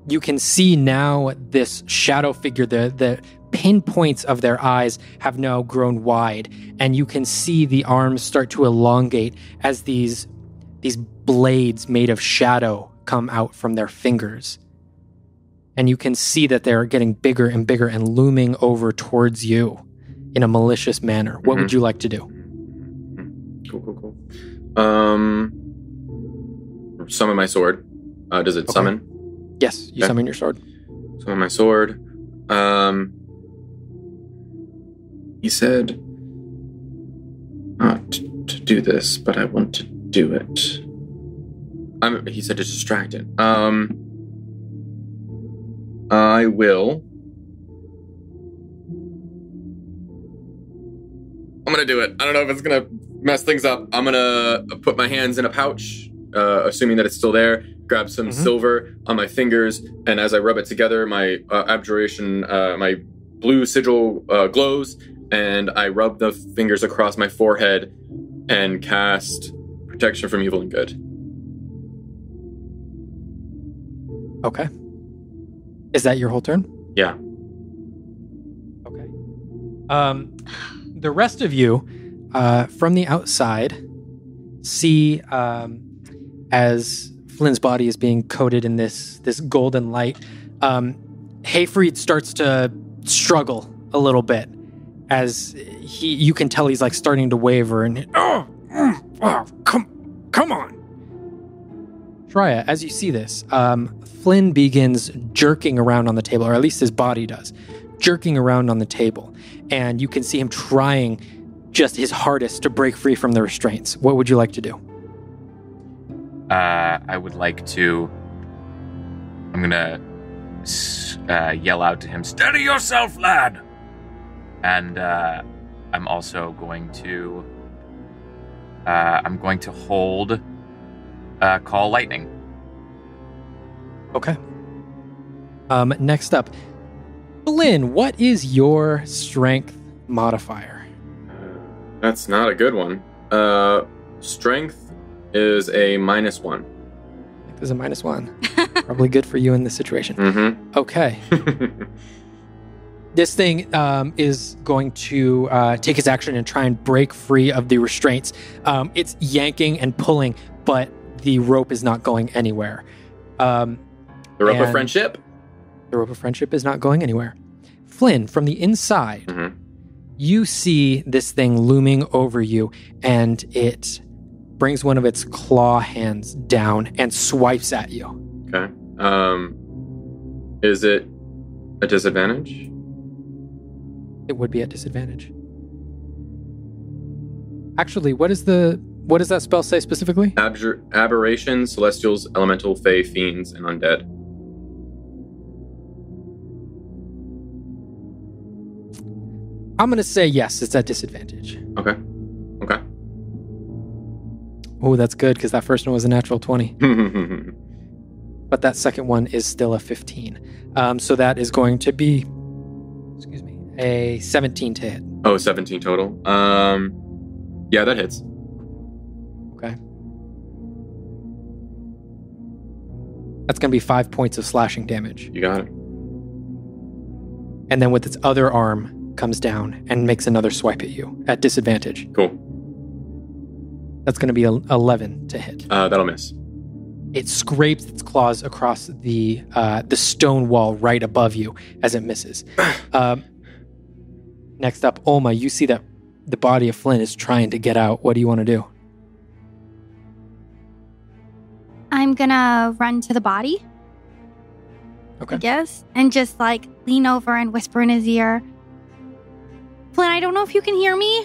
You can see now this shadow figure, the pinpoints of their eyes have now grown wide, and you can see the arms start to elongate as these blades made of shadow come out from their fingers. And you can see that they're getting bigger and bigger and looming over towards you in a malicious manner. Mm-hmm. What would you like to do? Cool. Summon my sword. Does it okay. Summon? Yes, you okay. Summon your sword. Summon my sword. He said not to do this, but I want to do it. He said to distract it. I will. I'm gonna do it. I don't know if it's gonna mess things up. I'm gonna put my hands in a pouch, assuming that it's still there, grab some silver on my fingers, and as I rub it together, my abjuration, my blue sigil glows, and I rub the fingers across my forehead and cast protection from evil and good. Okay. Is that your whole turn? Yeah. Okay. The rest of you, from the outside, see as Flynn's body is being coated in this golden light, Hayfried starts to struggle a little bit as you can tell he's like starting to waver and come on. Shreya, as you see this, Flynn begins jerking around on the table, or at least his body does. Jerking around on the table, and you can see him trying just his hardest to break free from the restraints. What would you like to do? I would like to... I'm gonna yell out to him, "Steady yourself, lad!" And I'm also going to... I'm going to hold Call Lightning. Okay. Next up... Lynn, what is your strength modifier? That's not a good one. Strength is a -1. strength is a -1. Probably good for you in this situation. Mm-hmm. Okay. This thing is going to take its action and try and break free of the restraints. It's yanking and pulling, but the rope is not going anywhere. The rope of friendship? The rope of friendship is not going anywhere. Flynn, from the inside, mm-hmm. you see this thing looming over you, and it brings one of its claw hands down and swipes at you. Okay. Is it a disadvantage? It would be at disadvantage. Actually, what does that spell say specifically? Aberration, Celestials, Elemental, Fae, Fiends, and Undead. I'm going to say yes, it's at disadvantage. Okay. Okay. Oh, that's good, because that first one was a natural 20. But that second one is still a 15. So that is going to be... Excuse me. A 17 to hit. Oh, 17 total. Yeah, that hits. Okay. That's going to be 5 points of slashing damage. You got it. And then with its other arm, comes down and makes another swipe at you at disadvantage. Cool. That's going to be 11 to hit. That'll miss. It scrapes its claws across the stone wall right above you as it misses. Next up, Olma, you see that the body of Flynn is trying to get out. What do you want to do? I'm going to run to the body. Okay. I guess. And just like lean over and whisper in his ear. Flynn, I don't know if you can hear me.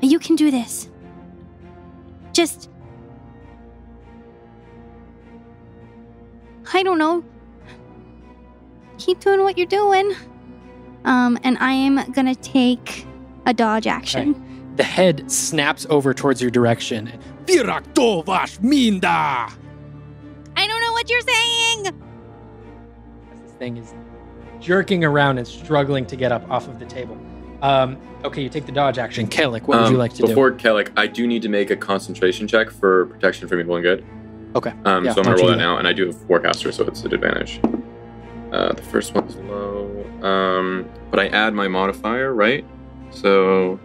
But you can do this. Just... I don't know. Keep doing what you're doing. And I am going to take a dodge action. Okay. The head snaps over towards your direction. I don't know what you're saying. This thing is jerking around and struggling to get up off of the table. Okay, you take the dodge action. Kellick, what would you like to do? Before Kellick, I do need to make a concentration check for protection from evil and good. Okay. Yeah, so I'm going to roll that now, and I do have Warcaster, so it's an advantage. The first one's low, but I add my modifier, right? So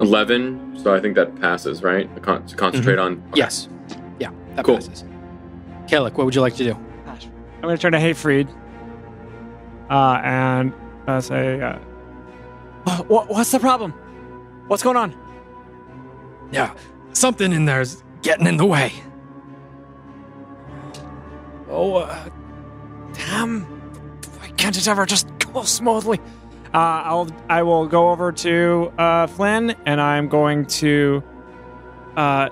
11, so I think that passes, right? To concentrate on... Okay. Yes. Yeah, that passes. Kellick, what would you like to do? I'm going to turn to Hayfried and say, what's the problem? What's going on? Yeah, something in there is getting in the way. Oh, damn. Why can't it ever just go smoothly? I will go over to Flynn, and I'm going to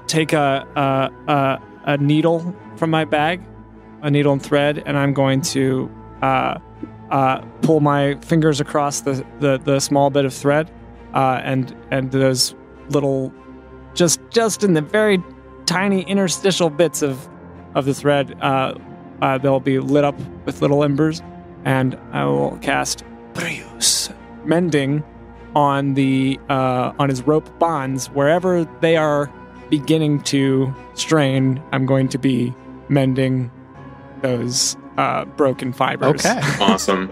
take a needle from my bag, a needle and thread, and I'm going to pull my fingers across the small bit of thread, and those little, just in the very tiny interstitial bits of the thread, they'll be lit up with little embers, and I will cast Mending on the on his rope bonds. Wherever they are beginning to strain, I'm going to be mending those broken fibers. Okay. Awesome.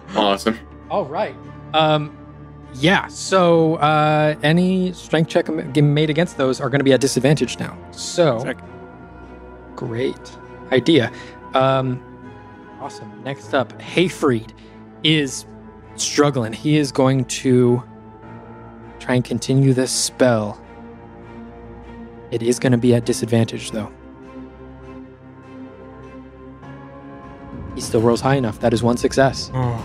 All right. Yeah. So any strength check made against those are going to be at disadvantage now. So great idea. Awesome. Next up, Hayfried is struggling. He is going to try and continue this spell. It is going to be at disadvantage, though. He still rolls high enough. That is one success. Oh.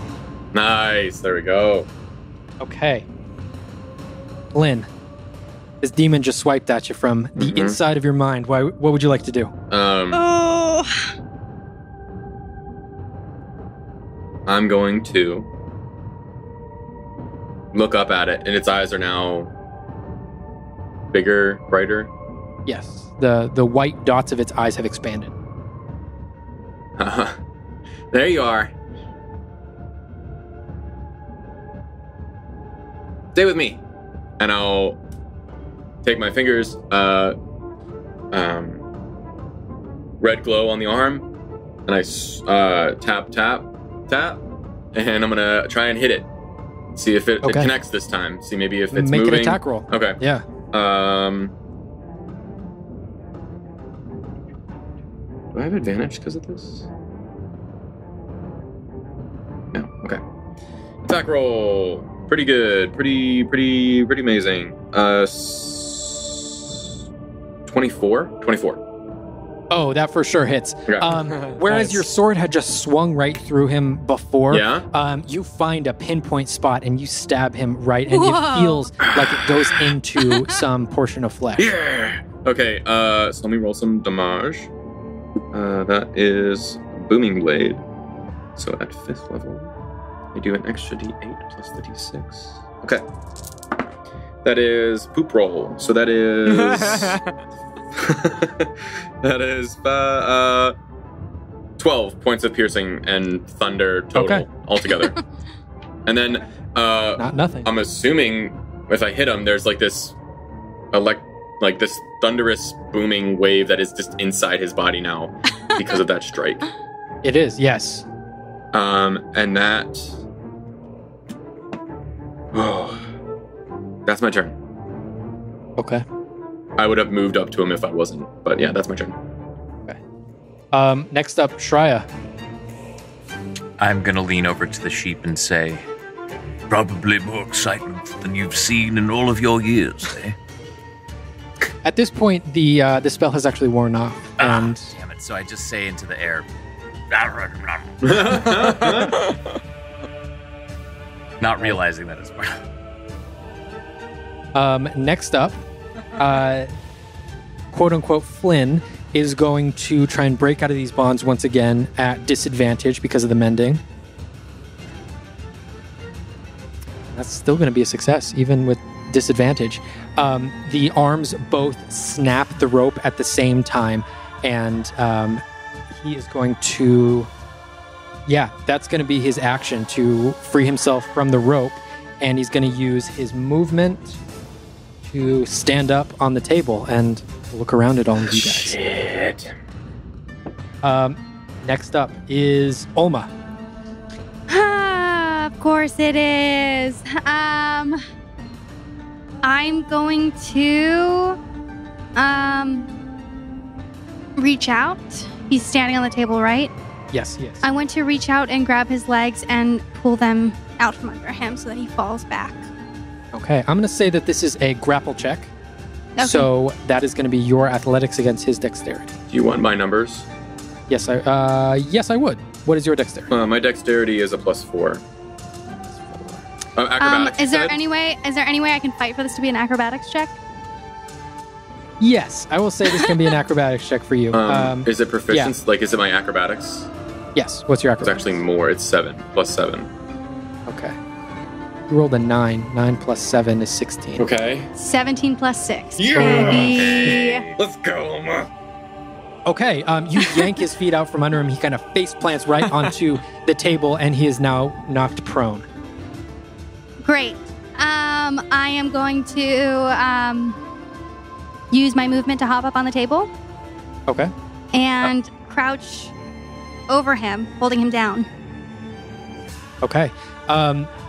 Nice. There we go. Okay. Lynn, this demon just swiped at you from the inside of your mind. What would you like to do? I'm going to look up at it, and its eyes are now bigger, brighter. Yes, the white dots of its eyes have expanded. There you are. Stay with me, and I'll take my fingers. red glow on the arm, and I tap, and I'm gonna try and hit it. See if it, it connects this time. See maybe if it's moving. Make an attack roll. Okay. Yeah. Do I have advantage because of this? No. Okay. Attack roll. Pretty good. Pretty amazing. 24. Oh, that for sure hits. Okay. Whereas nice. Your sword had just swung right through him before, you find a pinpoint spot and you stab him right, and it feels like it goes into some portion of flesh. Yeah. Okay, so let me roll some damage. That is Booming Blade. So at 5th level, I do an extra d8 plus the d6. Okay. That is poop roll. So that is... that is 12 points of piercing and thunder total altogether. And then not nothing. I'm assuming if I hit him, there's like this this thunderous booming wave that is just inside his body now because of that strike. It is, yes. And that that's my turn. Okay. I would have moved up to him if I wasn't. But yeah, that's my turn. Okay. Next up, Shreya. I'm going to lean over to the sheep and say, probably more excitement than you've seen in all of your years, eh? At this point, the spell has actually worn off. And damn it. So I just say into the air, not realizing that as well. Next up, quote unquote Flynn is going to try and break out of these bonds once again at disadvantage because of the mending. That's still going to be a success even with disadvantage. The arms both snap the rope at the same time, and he is going to that's going to be his action to free himself from the rope, and he's going to use his movement to stand up on the table and look around at all of you guys. Shit. Next up is Olma. Ah, of course it is. I'm going to reach out. He's standing on the table, right? Yes, yes. I want to reach out and grab his legs and pull them out from under him so that he falls back. Okay, I'm going to say that this is a grapple check. Okay. So that is going to be your athletics against his dexterity. Do you want my numbers? Yes, I would. What is your dexterity? My dexterity is a +4. Acrobatics. Is there any way I can fight for this to be an acrobatics check? Yes, I will say this can be an acrobatics check for you. Is it proficiency? Yeah. Like, is it my acrobatics? Yes. What's your acrobatics? It's actually more. It's 7 +7. Okay. You rolled a 9. 9 +7 is 16. Okay. 17 +6. Yeah! Okay. Let's go, Oma. Okay, you yank his feet out from under him. He kind of face plants right onto the table, and he is now knocked prone. Great. I am going to use my movement to hop up on the table. Okay. And crouch over him, holding him down. Okay.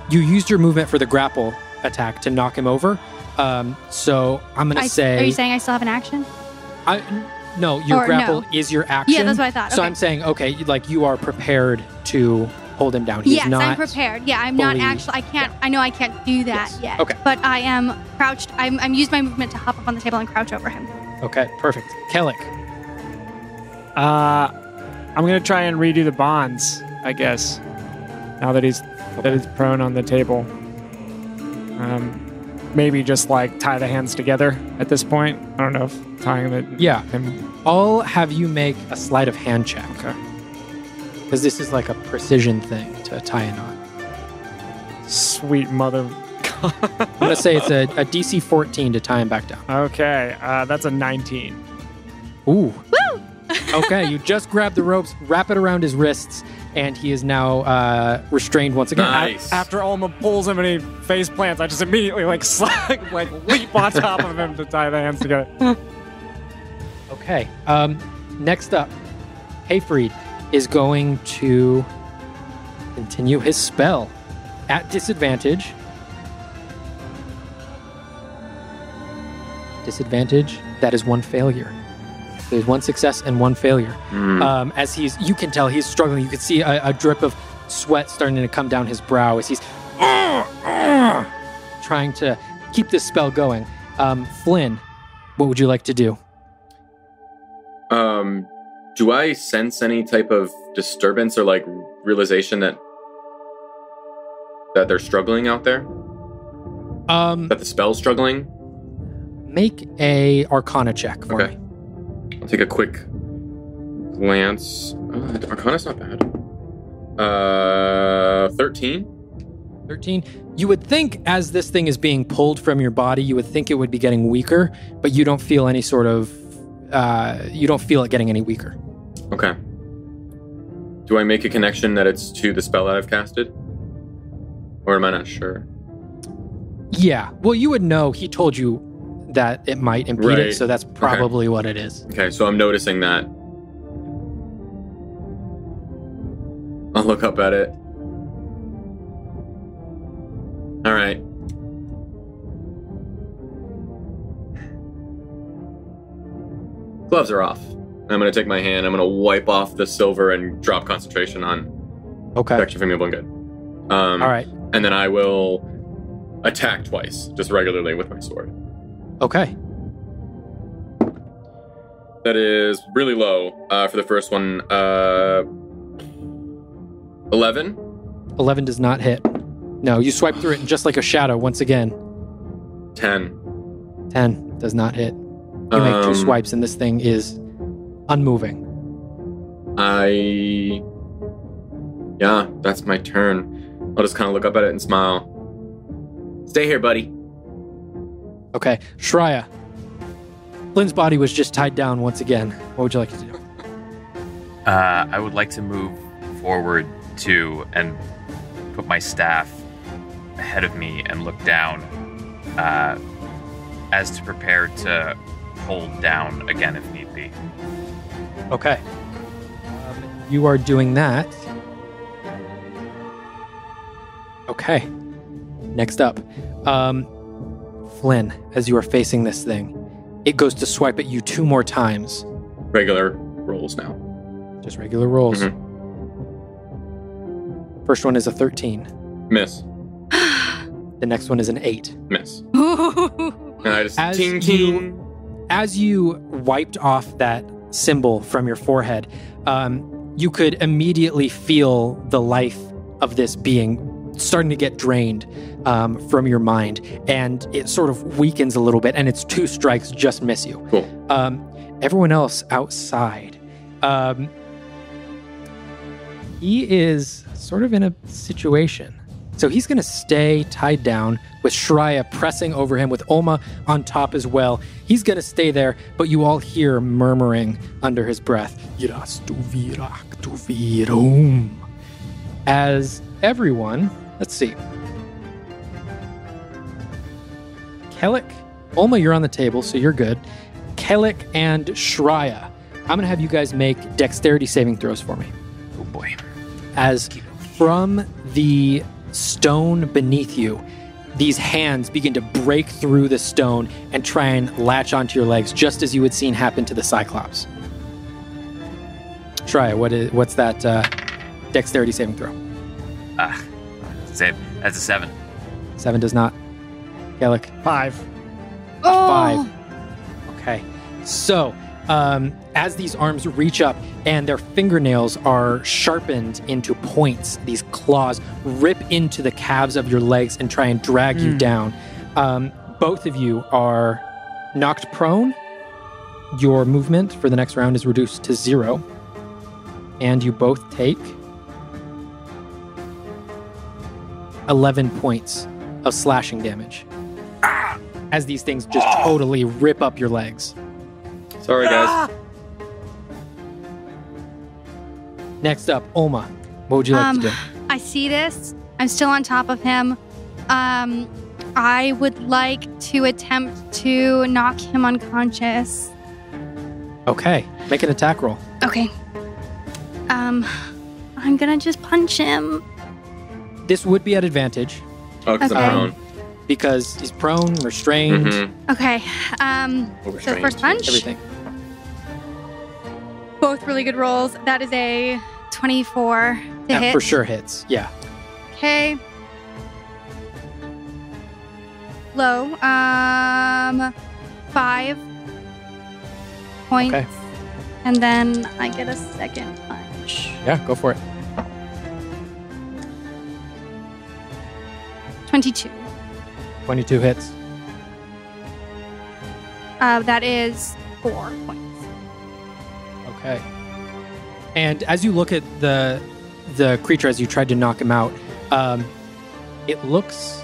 You used your movement for the grapple attack to knock him over, so I'm going to say... Are you saying I still have an action? No, your grapple is your action. Yeah, that's what I thought. So I'm saying, you are prepared to hold him down. Yes, I'm prepared. Yeah, I'm not actually... I know I can't do that yet. Okay. But I am crouched. I'm used my movement to hop up on the table and crouch over him. Okay, perfect. Kellick. I'm going to try and redo the bonds, I guess, now that he's... that is prone on the table. Maybe just tie the hands together at this point. I don't know if tying the... Yeah. I'll have you make a sleight of hand check. Okay. Because this is a precision thing to tie a knot. Sweet mother... I'm going to say it's a DC 14 to tie him back down. Okay. That's a 19. Ooh. Woo! Okay, you just grab the ropes, wrap it around his wrists, and he is now restrained once again. Nice. After Olma pulls him and he face plants, I just immediately leap on top of him to tie the hands together. Okay, Next up, Hayfried is going to continue his spell at disadvantage. Disadvantage, that is one failure. There's one success and one failure. Mm. As he's, you can tell he's struggling. You can see a drip of sweat starting to come down his brow as he's trying to keep this spell going. Flynn, what would you like to do? Do I sense any type of disturbance or like realization that they're struggling out there? That the spell's struggling? Make a Arcana check for me. I'll take a quick glance. Arcana's not bad. 13. You would think as this thing is being pulled from your body, you would think it would be getting weaker, but you don't feel any sort of, you don't feel it getting any weaker. Okay. Do I make a connection that it's to the spell that I've casted? Or am I not sure? Yeah. Well, you would know. He told you that it might impede it, so that's probably what it is. Okay, so I'm noticing that. I'll look up at it. All right. Gloves are off. I'm going to take my hand. I'm going to wipe off the silver and drop concentration on protection from evil and good. All right. And then I will attack twice, just regularly with my sword. Okay. That is really low for the first one. 11? 11 does not hit. No, you swipe through it just like a shadow once again. 10. 10 does not hit. You make two swipes and this thing is unmoving. Yeah, that's my turn. I'll just kind of look up at it and smile. Stay here, buddy. Okay, Shreya. Lynn's body was just tied down once again. What would you like to do? I would like to move forward to and put my staff ahead of me and look down as to prepare to hold down again if need be. Okay. You are doing that. Okay. Next up. Flynn, as you are facing this thing, it goes to swipe at you two more times. Regular rolls now. Just regular rolls. Mm-hmm. First one is a 13. Miss. The next one is an 8. Miss. And I just as you wiped off that symbol from your forehead, you could immediately feel the life of this being starting to get drained from your mind, and it sort of weakens a little bit, and its two strikes just miss you. Cool. Everyone else outside, he is sort of in a situation. So he's going to stay tied down with Shreya pressing over him, with Olma on top as well. He's going to stay there, but you all hear murmuring under his breath. As everyone, let's see. Kellick, Olma, you're on the table, so you're good. Kellick and Shreya, I'm going to have you guys make dexterity saving throws for me. Oh, boy. As from the stone beneath you, these hands begin to break through the stone and try and latch onto your legs, just as you had seen happen to the Cyclops. Shreya, what's that dexterity saving throw? That's a 7. 7 does not. Kellick. 5. Oh. 5. Okay. So, as these arms reach up and their fingernails are sharpened into points, these claws rip into the calves of your legs and try and drag you down. Both of you are knocked prone. Your movement for the next round is reduced to 0. And you both take 11 points of slashing damage as these things just totally rip up your legs. Sorry, guys. Next up, Olma, what would you like to do? I see this. I'm still on top of him. I would like to attempt to knock him unconscious. Okay. Make an attack roll. Okay. I'm going to just punch him. This would be at advantage. Oh, because I'm prone. Because he's prone, restrained. Mm-hmm. Okay. So first punch. Everything. Both really good rolls. That is a 24 to hit. For sure hits. Yeah. Okay. Low. 5 points. Okay. And then I get a second punch. Yeah, go for it. 22. 22 hits. That is 4 points. Okay. And as you look at the creature as you tried to knock him out, it looks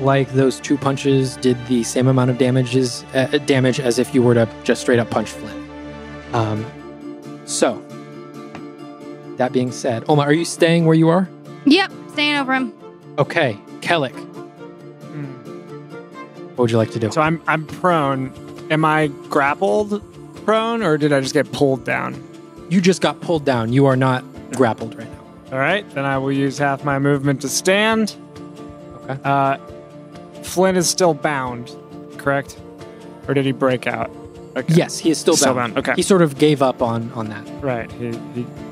like those two punches did the same amount of damage as if you were to just straight up punch Flynn. So, that being said, Olma, are you staying where you are? Yep, staying over him. Okay, Kellick. What would you like to do? So I'm prone. Am I grappled prone, or did I just get pulled down? You just got pulled down. You are not grappled right now. All right, then I will use half my movement to stand. Okay. Flynn is still bound, correct? Or did he break out? Okay. Yes, he is still bound. Okay. He sort of gave up on that. Right. He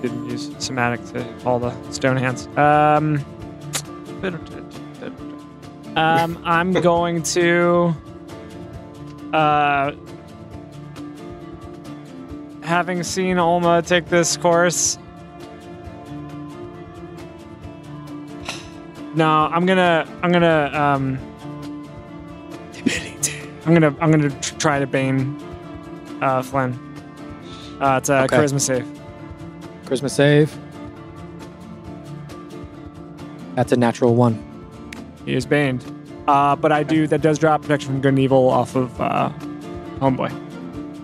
didn't use somatic to all the stone hands. I'm going to, having seen Olma take this course, I'm gonna try to Bane Flynn. It's a charisma save. Charisma save. That's a natural one. He is baned. But I do, that does drop protection from good and evil off of Homeboy.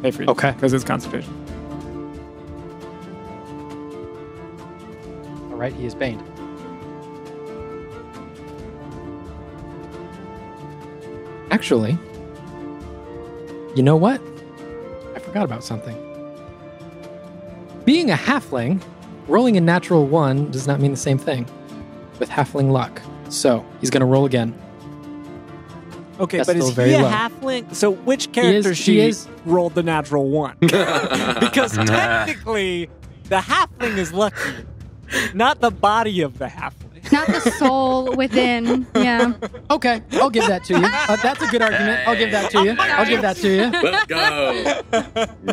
Hayfried. Okay. Because it's Constitution. All right, he is baned. Actually, you know what? I forgot about something. Being a halfling, rolling a natural one does not mean the same thing with halfling luck. So, he's going to roll again. Okay, that's but is he a halfling? So, which character she rolled the natural one? Because technically, the halfling is lucky. Not the body of the halfling. Not the soul within. Yeah. Okay, I'll give that to you. That's a good argument. I'll give that to you. I'll give that to you. Let's go.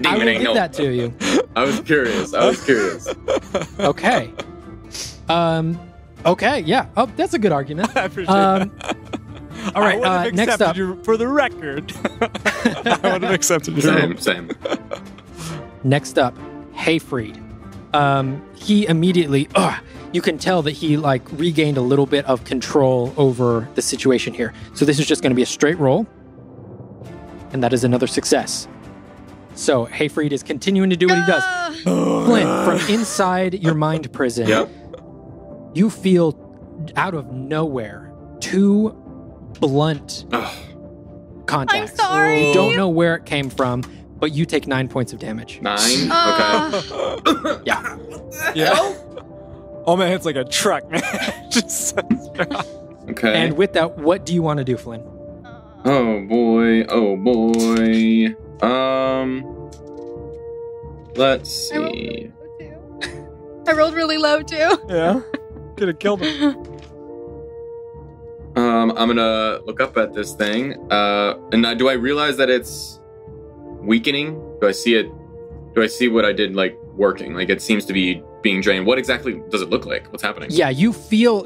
I will give that to you. I was curious. Okay. Okay, yeah. Oh, that's a good argument. I appreciate that. All right, next up. For the record. I would have accepted you. Same. Next up, Hayfried. He immediately, you can tell that he like regained a little bit of control over the situation here. So this is just going to be a straight roll. And that is another success. So Hayfried is continuing to do what he does. Flynn, from inside your mind prison. Yep. You feel, out of nowhere, two blunt contacts. I'm sorry. You don't know where it came from, but you take 9 points of damage. 9? Okay. Yeah. Oh, man, it's like a truck, man. Just okay. And with that, what do you want to do, Flynn? Oh, boy. Let's see. I rolled really low, too. Yeah. Could have killed him. I'm gonna look up at this thing. And do I realize that it's weakening? Do I see it? Do I see what I did, like, working? Like, it seems to be being drained. What exactly does it look like? What's happening? Yeah, you feel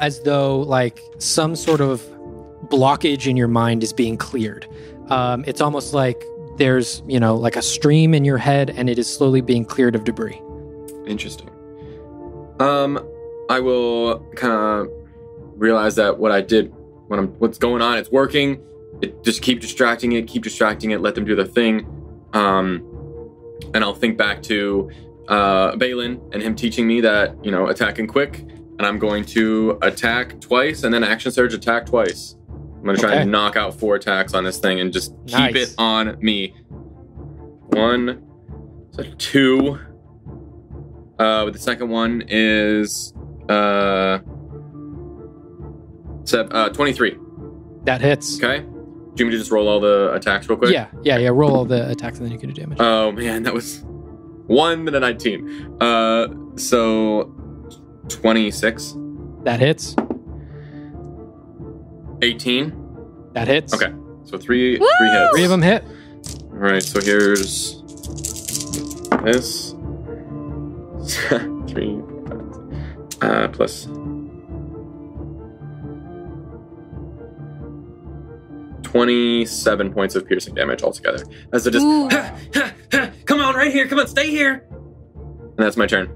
as though, like, some sort of blockage in your mind is being cleared. It's almost like there's, you know, like a stream in your head, and it is slowly being cleared of debris. Interesting. I will kind of realize that what I did, what's going on, it's working. It just keep distracting it, let them do their thing. And I'll think back to Balin and him teaching me that, you know, attacking quick, and I'm going to attack twice and then action surge attack twice. I'm going to try and knock out 4 attacks on this thing and just keep it on me. one. So two. But the second one is 23. That hits. Okay. Do you want me to just roll all the attacks real quick? Yeah. Roll all the attacks and then you can do damage. Oh, man. That was 1 and a 19. So 26. That hits. 18. That hits. Okay. So three hits. 3 of them hit. All right. So here's this. 3 plus 27 points of piercing damage altogether. As it just, come on, right here, come on, stay here. And that's my turn.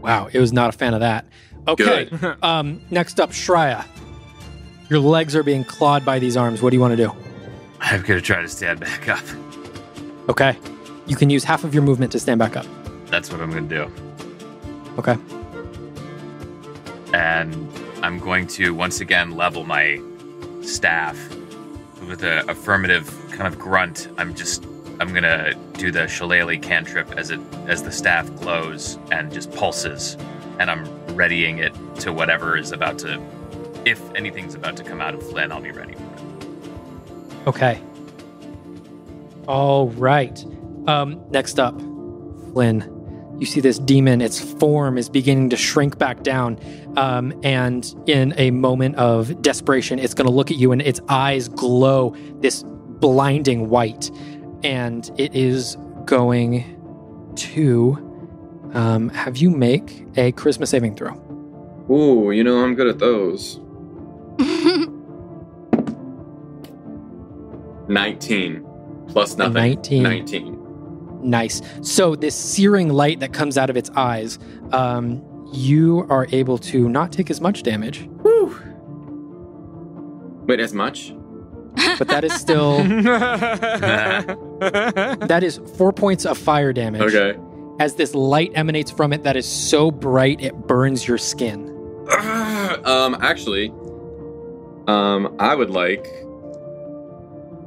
Wow, it was not a fan of that. Okay, next up, Shreya. Your legs are being clawed by these arms. What do you want to do? I'm going to try to stand back up. Okay, you can use half of your movement to stand back up. That's what I'm going to do. Okay. And I'm going to, once again, level my staff with an affirmative kind of grunt. I'm going to do the shillelagh cantrip as the staff glows and just pulses. And I'm readying it to whatever is about to, if anything's about to come out of Flynn, I'll be ready for it. Okay. All right. Next up, Flynn. You see this demon, its form is beginning to shrink back down. And in a moment of desperation, it's going to look at you and its eyes glow this blinding white. And it is going to have you make a charisma saving throw. Ooh, you know, I'm good at those. 19 plus nothing. 19. Nice. So this searing light that comes out of its eyes, you are able to not take as much damage. Woo. Wait, as much? But that is still... that is 4 points of fire damage. Okay. As this light emanates from it that is so bright, it burns your skin. Actually, I would like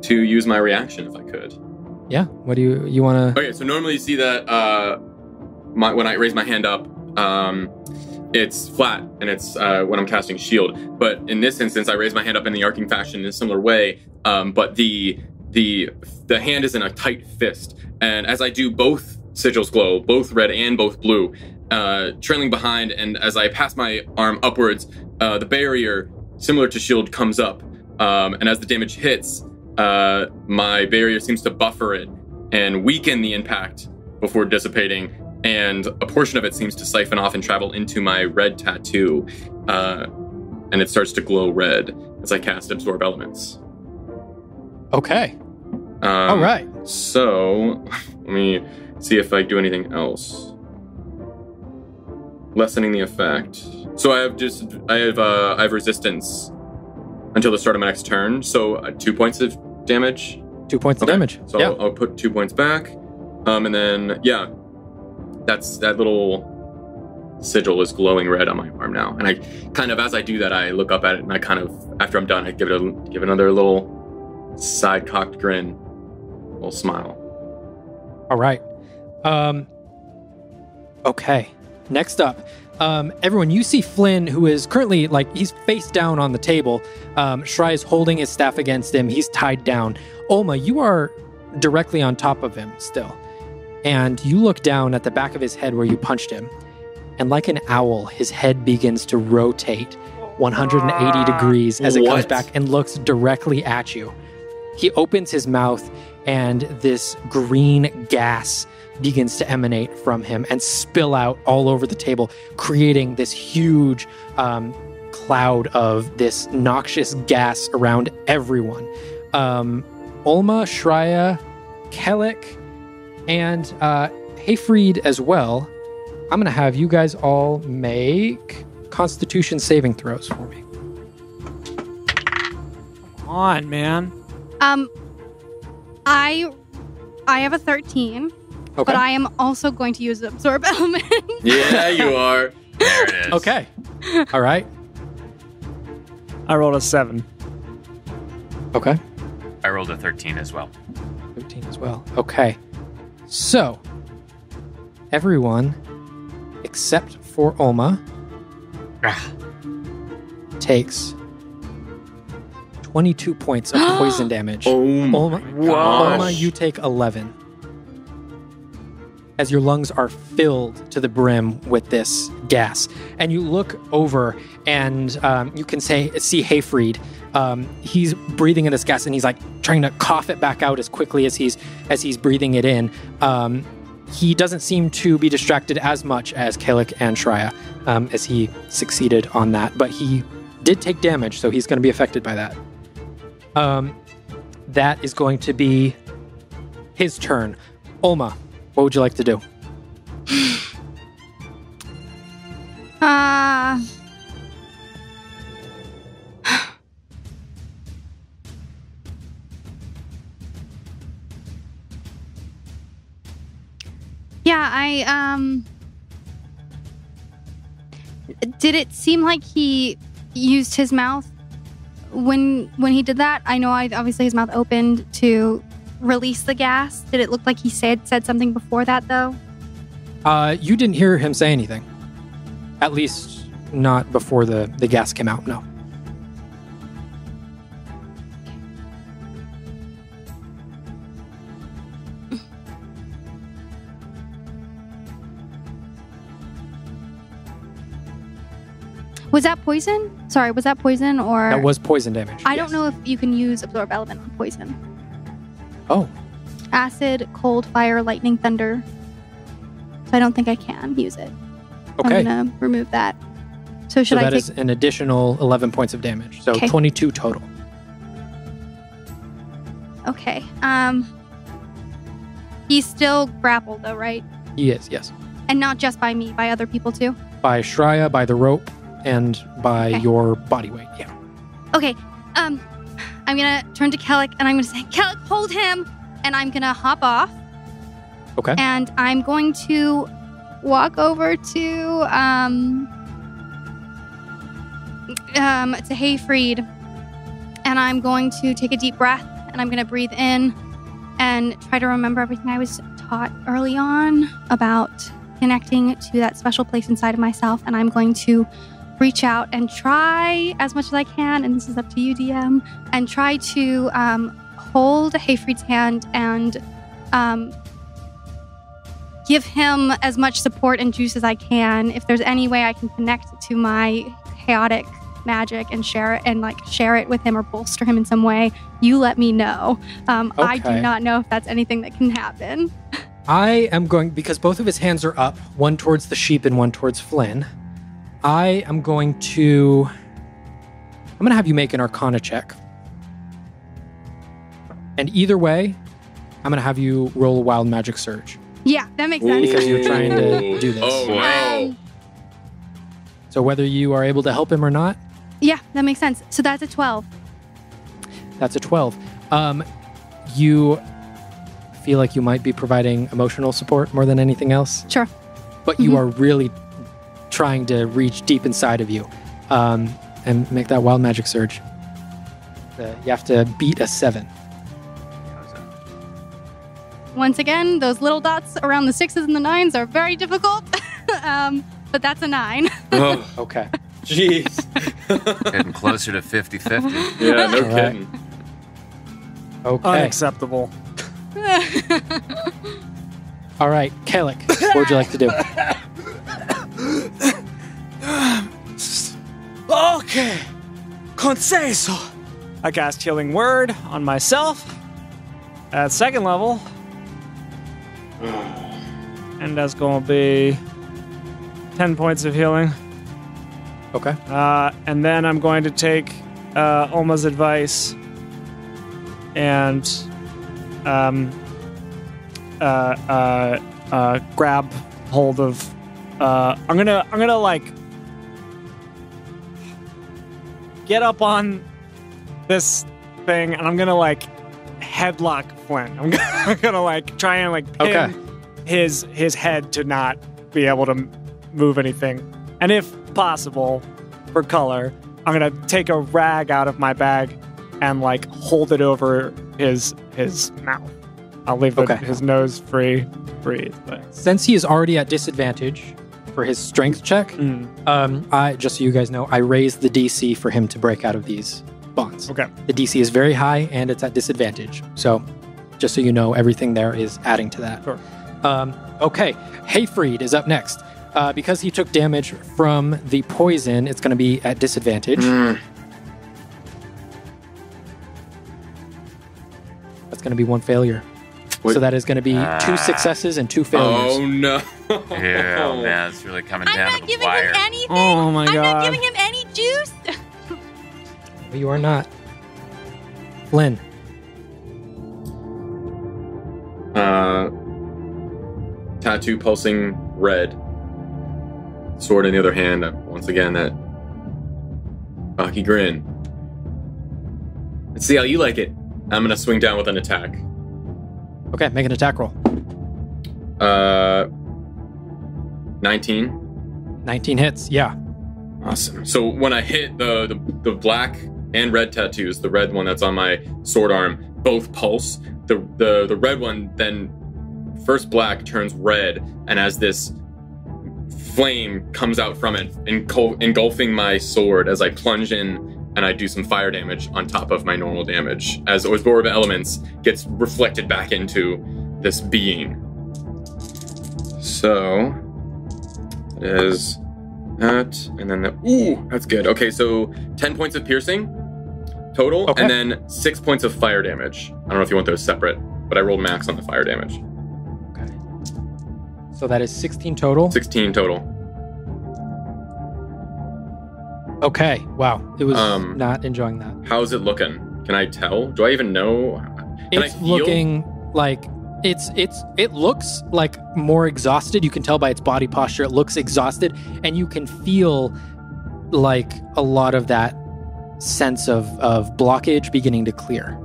to use my reaction if I could. Yeah, what do you want to... Okay, so normally you see that when I raise my hand up, it's flat, and it's when I'm casting shield. But in this instance, I raise my hand up in the arcing fashion in a similar way, but the hand is in a tight fist. And as I do, both sigils glow, both red and both blue, trailing behind, and as I pass my arm upwards, the barrier, similar to shield, comes up. And as the damage hits... my barrier seems to buffer it and weaken the impact before dissipating, and a portion of it seems to siphon off and travel into my red tattoo, and it starts to glow red as I cast Absorb Elements. Okay. All right. So, let me see if I do anything else. Lessening the effect. So I have resistance until the start of my next turn. So 2 points of damage. 2 points of damage. So yeah. I'll put 2 points back. And then, yeah, that little sigil is glowing red on my arm now. And I kind of, as I do that, I look up at it and I kind of, after I'm done, I give another little side-cocked grin, little smile. All right. Okay. Next up. Everyone, you see Flynn, who is currently, he's face down on the table. Shreya is holding his staff against him. He's tied down. Olma, you are directly on top of him still. And you look down at the back of his head where you punched him. And like an owl, his head begins to rotate 180 degrees as it comes back and looks directly at you. He opens his mouth, and this green gas begins to emanate from him and spill out all over the table, creating this huge cloud of this noxious gas around everyone. Olma, Shreya, Kellick, and Hayfried as well. I'm going to have you guys all make Constitution saving throws for me. Come on, man. I have a 13. Okay. But I am also going to use Absorb Element. Yeah, you are. There it is. Okay. All right. I rolled a 7. Okay. I rolled a 13 as well. 14 as well. Okay. So, everyone except for Olma takes 22 points of poison damage. Olma, you take 11. As your lungs are filled to the brim with this gas. And you look over and you can see Hayfried. He's breathing in this gas and he's like trying to cough it back out as quickly as he's breathing it in. He doesn't seem to be distracted as much as Kellick and Shreya as he succeeded on that. But he did take damage, so he's going to be affected by that. That is going to be his turn. Olma, what would you like to do? Yeah, I did it seem like he used his mouth when he did that? I know obviously his mouth opened to release the gas. Did it look like he said something before that, though? You didn't hear him say anything. At least not before the gas came out, no. Was that poison? Sorry, was that poison or... That was poison damage. I don't know if you can use Absorb Element on poison. Oh. Acid, cold, fire, lightning, thunder. So I don't think I can use it. Okay. I'm going to remove that. So should I that is an additional 11 points of damage. So 22 total. Okay. He's still grappled though, right? He is, yes. And not just by me, by other people too? By Shreya, by the rope, and by your body weight, yeah. Okay. I'm going to turn to Kellick, and I'm going to say, Kellick, hold him! And I'm going to hop off. Okay. And I'm going to walk over to Hayfried, and I'm going to take a deep breath, and I'm going to breathe in and try to remember everything I was taught early on about connecting to that special place inside of myself, and I'm going to reach out and try as much as I can, and this is up to you, DM, and try to hold Hayfried's hand and give him as much support and juice as I can. If there's any way I can connect to my chaotic magic and share it with him or bolster him in some way, you let me know. Okay. I do not know if that's anything that can happen. I am going, because both of his hands are up, one towards the sheep and one towards Flynn, I am going to... I'm going to have you make an Arcana check. And either way, I'm going to have you roll a Wild Magic Surge. Yeah, that makes sense. Because you're trying to do this. Oh, wow. So whether you are able to help him or not... Yeah, that makes sense. So that's a 12. That's a 12. You feel like you might be providing emotional support more than anything else. Sure. But you are really... trying to reach deep inside of you and make that Wild Magic Surge. You have to beat a 7. Once again, those little dots around the 6s and the 9s are very difficult, but that's a 9. Oh, okay. Jeez. Getting closer to 50-50. Yeah, no kidding. Right. Okay. Unacceptable. All right, Kellick, what would you like to do? Okay, conceso. I cast Healing Word on myself at 2nd level, and that's going to be 10 points of healing. Okay. And then I'm going to take Olma's advice and grab hold of. I'm gonna like get up on this thing, and I'm gonna like headlock Flynn. I'm gonna like try and like pin his head to not be able to move anything. And if possible, for color, I'm gonna take a rag out of my bag and like hold it over his mouth. I'll leave his nose free. Breathe. Since he is already at disadvantage for his strength check, I just so you guys know, I raised the DC for him to break out of these bonds. Okay. The DC is very high and it's at disadvantage. So just so you know, everything there is adding to that. Sure. Okay. Hayfried is up next. Because he took damage from the poison, it's going to be at disadvantage. That's going to be one failure. Wait. So that is going to be two successes and two failures. Oh, no. Yeah, oh, man, it's really coming down to the wire. I'm not giving him anything. Oh, my God. I'm not giving him any juice. No, you are not. Lynn. Tattoo pulsing red. Sword in the other hand. Once again, that cocky grin. Let's see how you like it. I'm going to swing down with an attack. Okay, make an attack roll. 19. 19 hits, yeah. Awesome. So when I hit the black and red tattoos, the red one that's on my sword arm, both pulse. The red one then first black turns red, and as this flame comes out from it, engulfing my sword as I plunge in, and I do some fire damage on top of my normal damage, as Osbor of Elements gets reflected back into this being. So, it is that, and then that's good. Okay, so 10 points of piercing total, okay. And then 6 points of fire damage. I don't know if you want those separate, but I rolled max on the fire damage. Okay. So that is 16 total? 16 total. Okay, wow. It was not enjoying that. How's it looking? Can I tell? Do I even know? It looks like more exhausted. You can tell by its body posture. It looks exhausted, and you can feel like a lot of that sense of blockage beginning to clear.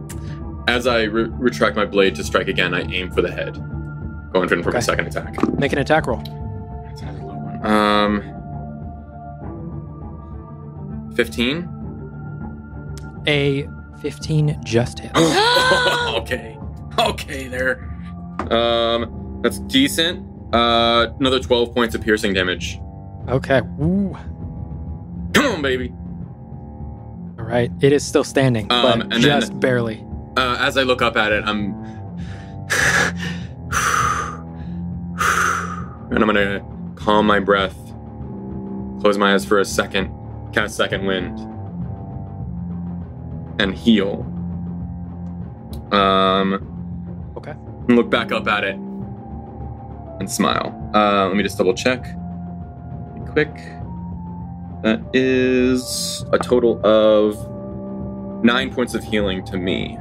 As I retract my blade to strike again, I aim for the head. Going for my second attack. Make an attack roll. That's a low one. 15? A 15 just hit. Okay there. That's decent. Another 12 points of piercing damage. Okay. Ooh. Come on, baby. All right. It is still standing, but just then, barely. As I look up at it, I'm... and I'm going to calm my breath. Close my eyes for a second. Cast Second Wind and heal. Okay. And look back up at it and smile. Let me just double check. Quick. That is a total of 9 points of healing to me.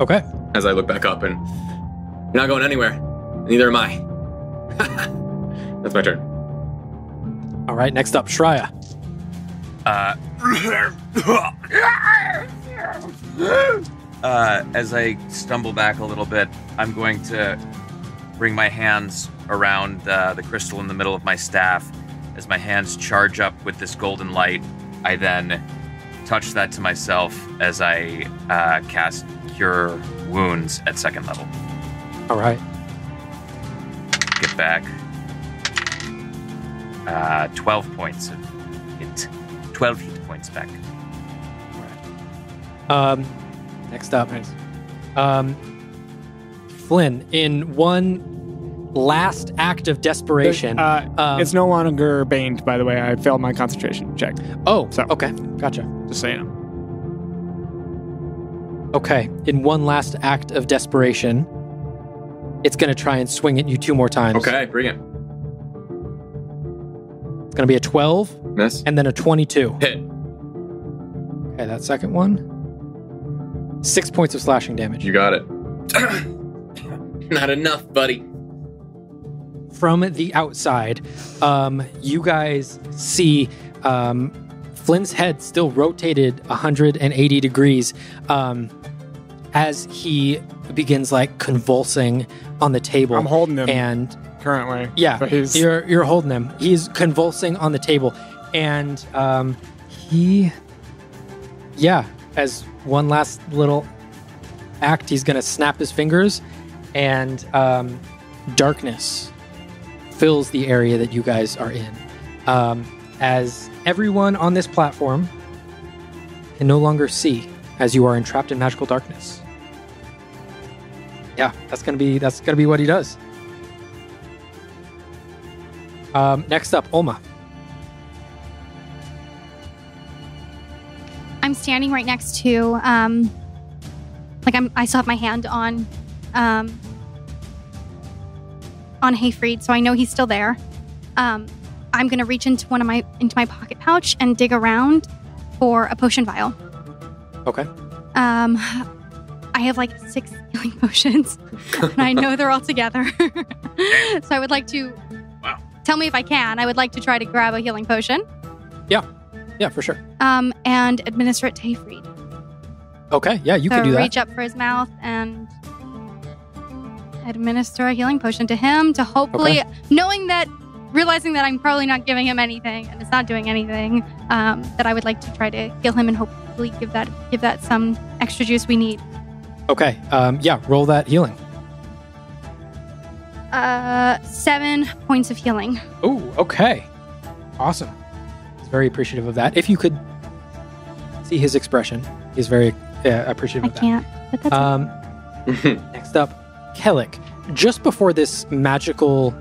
Okay. As I look back up and you're not going anywhere. Neither am I. That's my turn. All right, next up, Shreya. As I stumble back a little bit, I'm going to bring my hands around the crystal in the middle of my staff. As my hands charge up with this golden light, I then touch that to myself as I cast Cure Wounds at second level. All right. Get back. 12 points. 12 hit points back. Next up. Nice. Flynn, in one last act of desperation... it's no longer baned, by the way. I failed my concentration check. Oh, so, okay. Gotcha. Just saying. Okay. In one last act of desperation, it's going to try and swing at you 2 more times. Okay, bring it. It's going to be a 12. Miss. And then a 22. Hit. Okay, that second one. 6 points of slashing damage. You got it. Not enough, buddy. From the outside, you guys see Flynn's head still rotated 180 degrees as he begins, convulsing on the table. I'm holding him. And... currently. Yeah, but you're holding him. He's convulsing on the table. And as one last little act, he's going to snap his fingers, and darkness fills the area that you guys are in. As everyone on this platform can no longer see, as you are entrapped in magical darkness. Yeah, that's gonna be what he does. Next up, Olma. I'm standing right next to, I still have my hand on Hayfried, so I know he's still there. I'm gonna reach into my pocket pouch and dig around for a potion vial. Okay. I have 6 healing potions, and I know they're all together. So I would like to. Wow. Tell me if I can. I would like to try to grab a healing potion. Yeah, for sure. And administer it to Hayfried. Okay, yeah, you can do that. Reach up for his mouth and administer a healing potion to him to hopefully, realizing that I'm probably not giving him anything and it's not doing anything, that I would like to try to heal him and hopefully give that some extra juice we need. Okay, roll that healing. 7 points of healing. Ooh, okay. Awesome. He's very appreciative of that. If you could see his expression, he's very appreciative of that. I can't, but that's Next up, Kellick. Just before this magical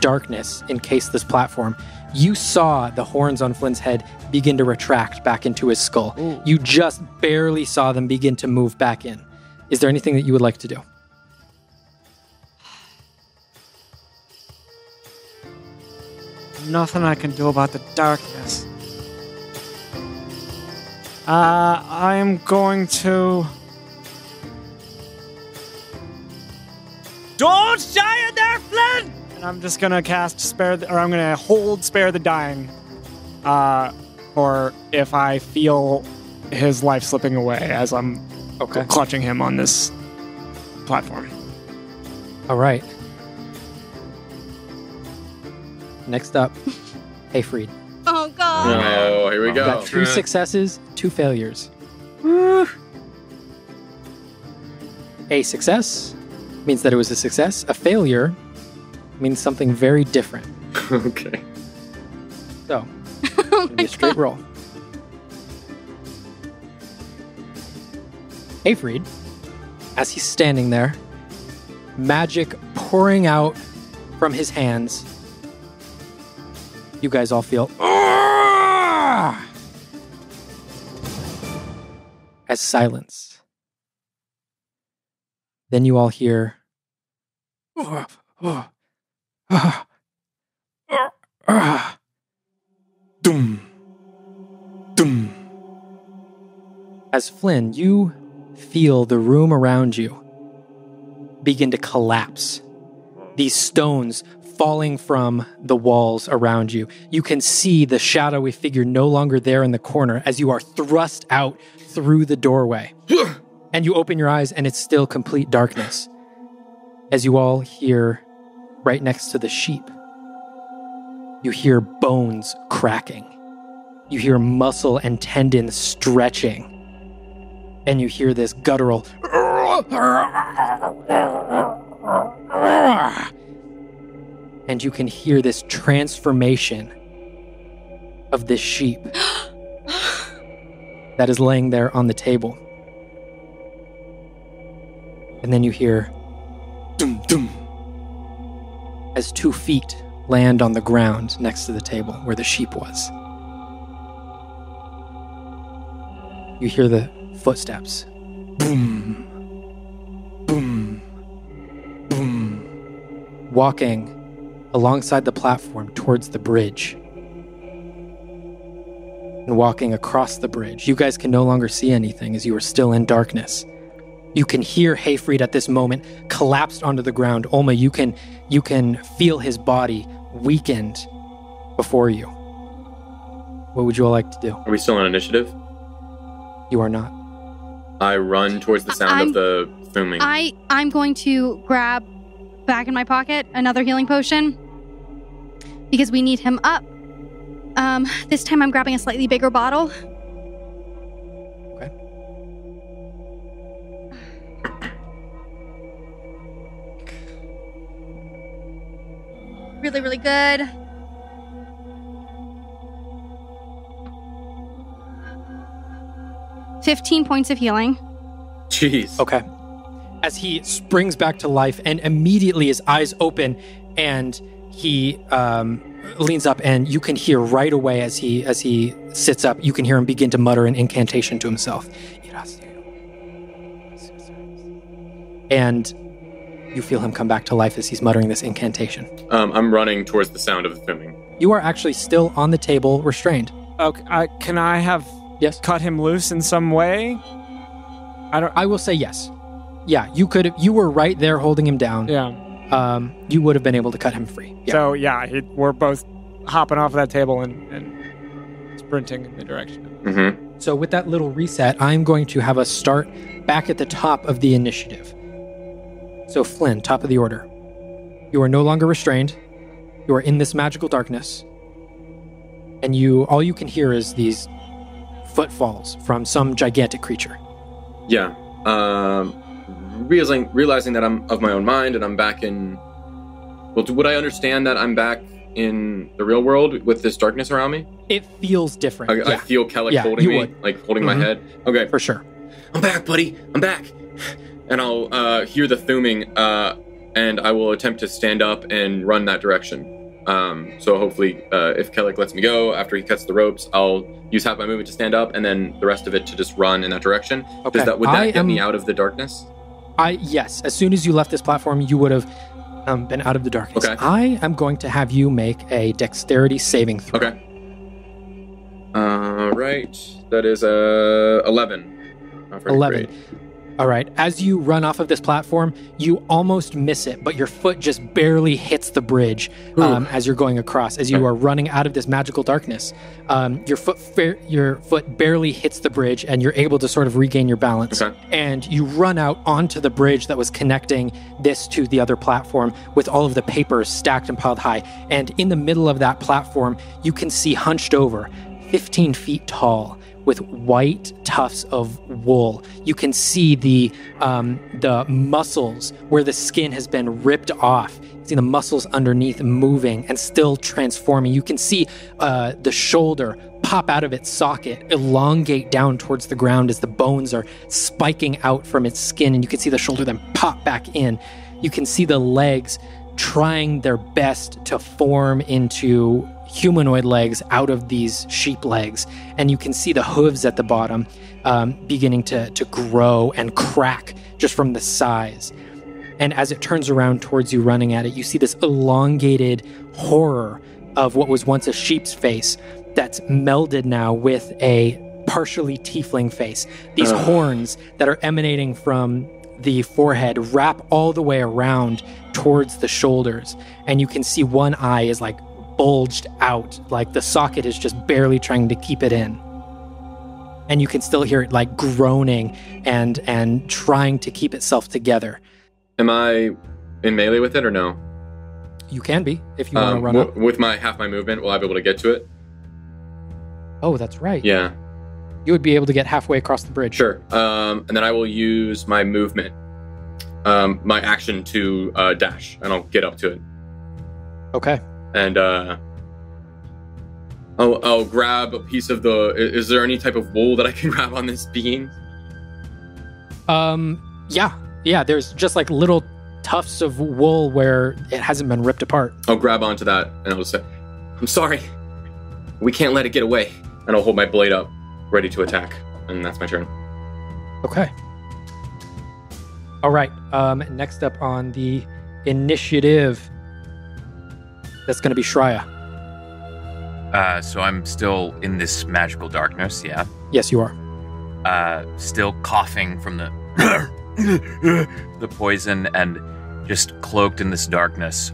darkness encased this platform, you saw the horns on Flynn's head begin to retract back into his skull. Ooh. You just barely saw them begin to move back in. Is there anything that you would like to do? Nothing I can do about the darkness. I'm going to... Don't shy in there, Flynn! And I'm just going to I'm going to hold Spare the Dying. Or if I feel his life slipping away as I'm clutching him on this platform. All right. Next up, Hayfried. Oh, God. No, here we go. Got 3 successes, 2 failures. Woo. A success means that it was a success. A failure means something very different. Okay. So, give me a straight roll. Hayfried, as he's standing there, magic pouring out from his hands. You guys all feel as silence. Then you all hear doom, doom. As Flynn, you feel the room around you begin to collapse. These stones falling from the walls around you. You can see the shadowy figure no longer there in the corner as you are thrust out through the doorway. And you open your eyes and it's still complete darkness. As you all hear, right next to the sheep, you hear bones cracking. You hear muscle and tendon stretching. And you hear this guttural and you can hear this transformation of this sheep that is laying there on the table. And then you hear dum dum as 2 feet land on the ground next to the table where the sheep was. You hear the footsteps. Boom. Boom. Boom. Walking alongside the platform towards the bridge. And walking across the bridge, you guys can no longer see anything as you are still in darkness. You can hear Hayfried at this moment collapsed onto the ground. Olma, you can feel his body weakened before you. What would you all like to do? Are we still on initiative? You are not. I run towards the sound of the booming. I'm going to grab back in my pocket another healing potion because we need him up. This time I'm grabbing a slightly bigger bottle. Okay. really, really good. Fifteen points of healing. Jeez. Okay. As he springs back to life and immediately his eyes open and he leans up, and you can hear right away as he sits up, you can hear him begin to mutter an incantation to himself. And you feel him come back to life as he's muttering this incantation. I'm running towards the sound of the thumbing. You are actually still on the table, restrained. Okay, can I have cut him loose in some way? I will say yes. Yeah, you could. You were right there holding him down. Yeah. You would have been able to cut him free. Yeah. So yeah, we're both hopping off that table and sprinting in the direction. Mm-hmm. So with that little reset, I'm going to have us start back at the top of the initiative. So Flynn, top of the order. You are no longer restrained. You are in this magical darkness. And all you can hear is these footfalls from some gigantic creature. Yeah. Realizing that I'm of my own mind and I'm back in... Well, would I understand that I'm back in the real world with this darkness around me? It feels different. I feel Kellick holding me, like holding my head. Okay. For sure. I'm back, buddy. I'm back. And I'll hear the thumbing, and I will attempt to stand up and run that direction. So hopefully, if Kellick lets me go after he cuts the ropes, I'll use half my movement to stand up, and then the rest of it to just run in that direction. Okay. Would that get me out of the darkness? Yes. As soon as you left this platform, you would have been out of the darkness. Okay. I am going to have you make a dexterity saving throw. Okay. All right. That is 11. 11. Great. All right. As you run off of this platform, you almost miss it, but your foot just barely hits the bridge as you're going across. As you are running out of this magical darkness, your foot barely hits the bridge, and you're able to sort of regain your balance. Okay. And you run out onto the bridge that was connecting this to the other platform, with all of the papers stacked and piled high. And in the middle of that platform, you can see, hunched over, 15 feet tall, with white tufts of wool. You can see the muscles where the skin has been ripped off. You see the muscles underneath moving and still transforming. You can see the shoulder pop out of its socket, elongate down towards the ground as the bones are spiking out from its skin, and you can see the shoulder then pop back in. You can see the legs trying their best to form into humanoid legs out of these sheep legs, and you can see the hooves at the bottom beginning to grow and crack just from the size. And as it turns around towards you, running at it, you see this elongated horror of what was once a sheep's face that's melded now with a partially tiefling face. These horns that are emanating from the forehead wrap all the way around towards the shoulders, and you can see one eye is like bulged out, like the socket is just barely trying to keep it in, and you can still hear it like groaning and trying to keep itself together. Am I in melee with it or no? You can be if you want to run up. With half my movement, will I be able to get to it? Oh, that's right. Yeah, you would be able to get halfway across the bridge. Sure. And then I will use my movement, my action to dash, and I'll get up to it. Okay. And I'll grab a piece of is there any type of wool that I can grab on this being? Yeah, there's just like little tufts of wool where it hasn't been ripped apart. I'll grab onto that and I'll say, I'm sorry, we can't let it get away. And I'll hold my blade up, ready to attack. And that's my turn. Okay. All right, next up on the initiative... That's going to be Shreya. So I'm still in this magical darkness, yeah? Yes, you are. Still coughing from the poison, and just cloaked in this darkness.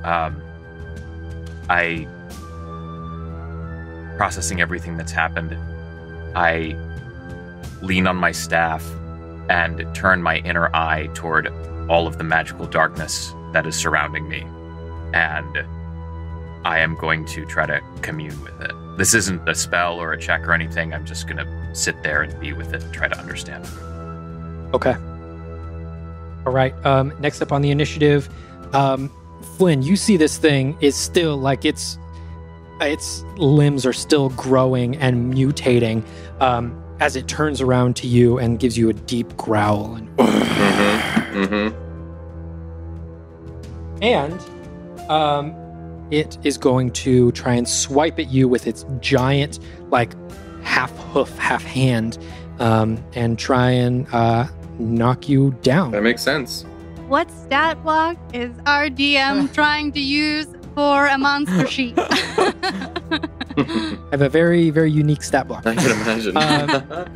Processing everything that's happened, I lean on my staff and turn my inner eye toward all of the magical darkness that is surrounding me. And... I am going to try to commune with it. This isn't a spell or a check or anything. I'm just going to sit there and be with it and try to understand it. Okay. All right. Next up on the initiative, Flynn, you see this thing is still like its limbs are still growing and mutating as it turns around to you and gives you a deep growl. And it is going to try and swipe at you with its giant, like, half hoof, half hand, and try and knock you down. That makes sense. What stat block is our DM trying to use for a monster sheet? I have a very, very unique stat block. I can imagine. That's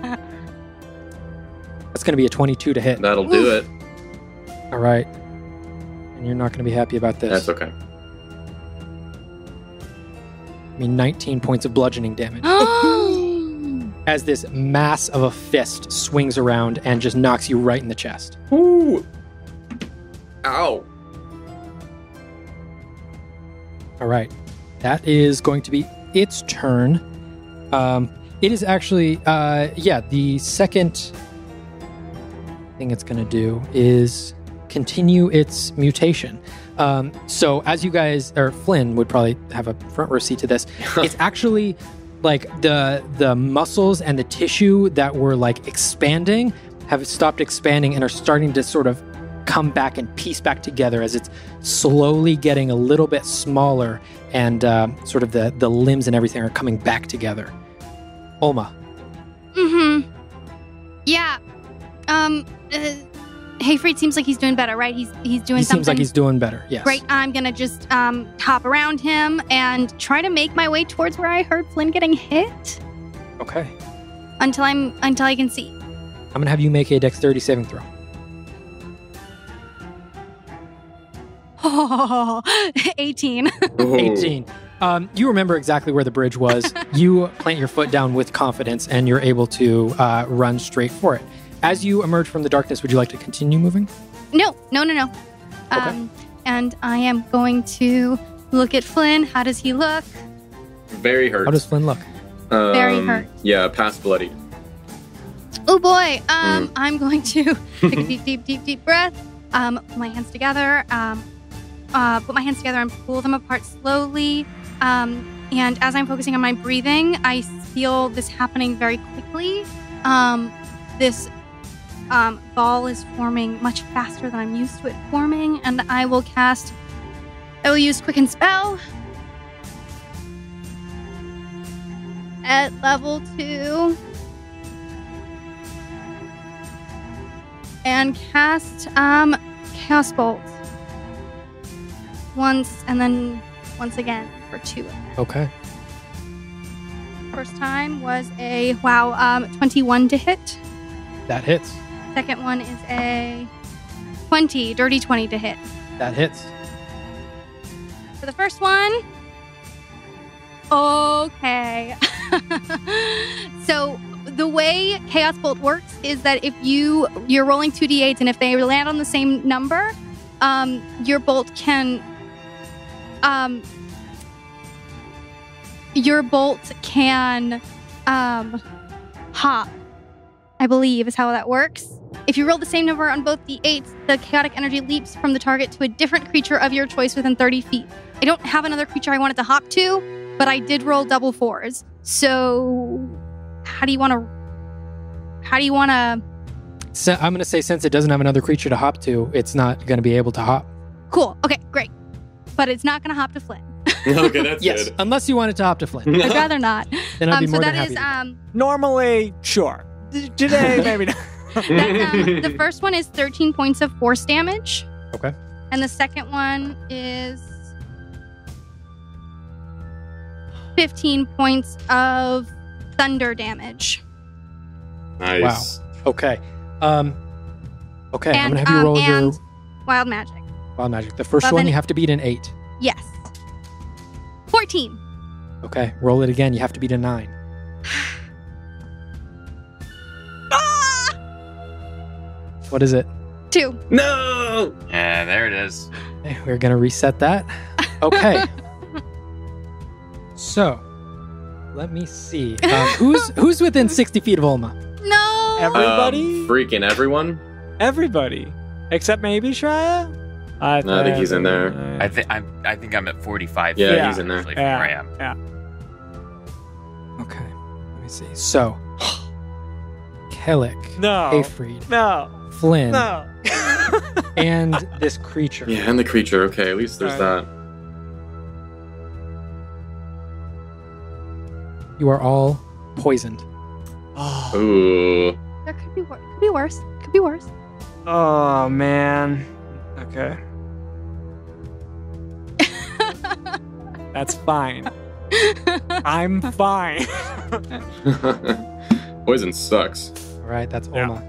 going to be a 22 to hit. That'll do it. All right. And you're not going to be happy about this. That's okay. I mean, 19 points of bludgeoning damage. As this mass of a fist swings around and just knocks you right in the chest. Ooh. Ow. All right. That is going to be its turn. It is actually, the second thing it's going to do is continue its mutation. So as you guys, or Flynn would probably have a front row seat to this. It's actually like the muscles and the tissue that were like expanding have stopped expanding and are starting to sort of come back and piece back together as it's slowly getting a little bit smaller and sort of the limbs and everything are coming back together. Olma. Mm-hmm. Yeah. Hayfried seems like he's doing better, right? He's doing something. He seems like he's doing better, yes. Great. I'm going to just hop around him and try to make my way towards where I heard Flynn getting hit. Okay. Until I can see. I'm going to have you make a dexterity saving throw. Oh, 18. Ooh. 18. You remember exactly where the bridge was. You plant your foot down with confidence and you're able to run straight for it. As you emerge from the darkness, would you like to continue moving? No. Okay. And I am going to look at Flynn. How does he look? Very hurt. How does Flynn look? Very hurt. Yeah, past bloodied. Oh, boy. I'm going to take a deep breath. Put my hands together. And pull them apart slowly. And as I'm focusing on my breathing, I feel this happening very quickly. This ball is forming much faster than I'm used to it forming, and I will use Quicken Spell at level 2 and cast Chaos Bolt once and then once again for 2. Okay. First time was a 21 to hit. That hits. Second one is a 20, dirty 20 to hit. That hits. For the first one, okay. So the way Chaos Bolt works is that if you're rolling 2d8s and if they land on the same number, your bolt can hop. I believe is how that works. If you roll the same number on both the 8s, the chaotic energy leaps from the target to a different creature of your choice within 30 feet. I don't have another creature I wanted to hop to, but I did roll double 4s. So, how do you want to? So I'm going to say since it doesn't have another creature to hop to, it's not going to be able to hop. Cool. Okay, great. But it's not going to hop to Flynn. Okay, that's good. Yes, unless you want it to hop to Flynn. I'd rather not. Then I'd be more than happy. Normally, sure. Today, maybe not. The first one is 13 points of force damage. Okay. And the second one is 15 points of thunder damage. Nice. Wow. Okay. And, I'm going to have you roll your... Wild Magic. Wild Magic. The first one you have to beat an 8. Yes. 14. Okay. Roll it again. You have to beat a 9. What is it? 2. No! Yeah, there it is. Okay, we're going to reset that. Okay. So, let me see. Who's within 60 feet of Olma? No! Everybody? Freaking everyone? Everybody. Except maybe Shreya? No, I think he's in there. I think I'm at 45. Yeah, he's in there. Yeah. Where I am. Yeah. Okay. Let me see. So, Kellick. No. Hayfried. No. Flynn. No. And this creature. Yeah, and the creature. Okay, at least there's that. You are all poisoned. Oh. Ooh. That could be worse. Could be worse. Could be worse. Oh, man. Okay. That's fine. I'm fine. Poison sucks. All right, that's Olma.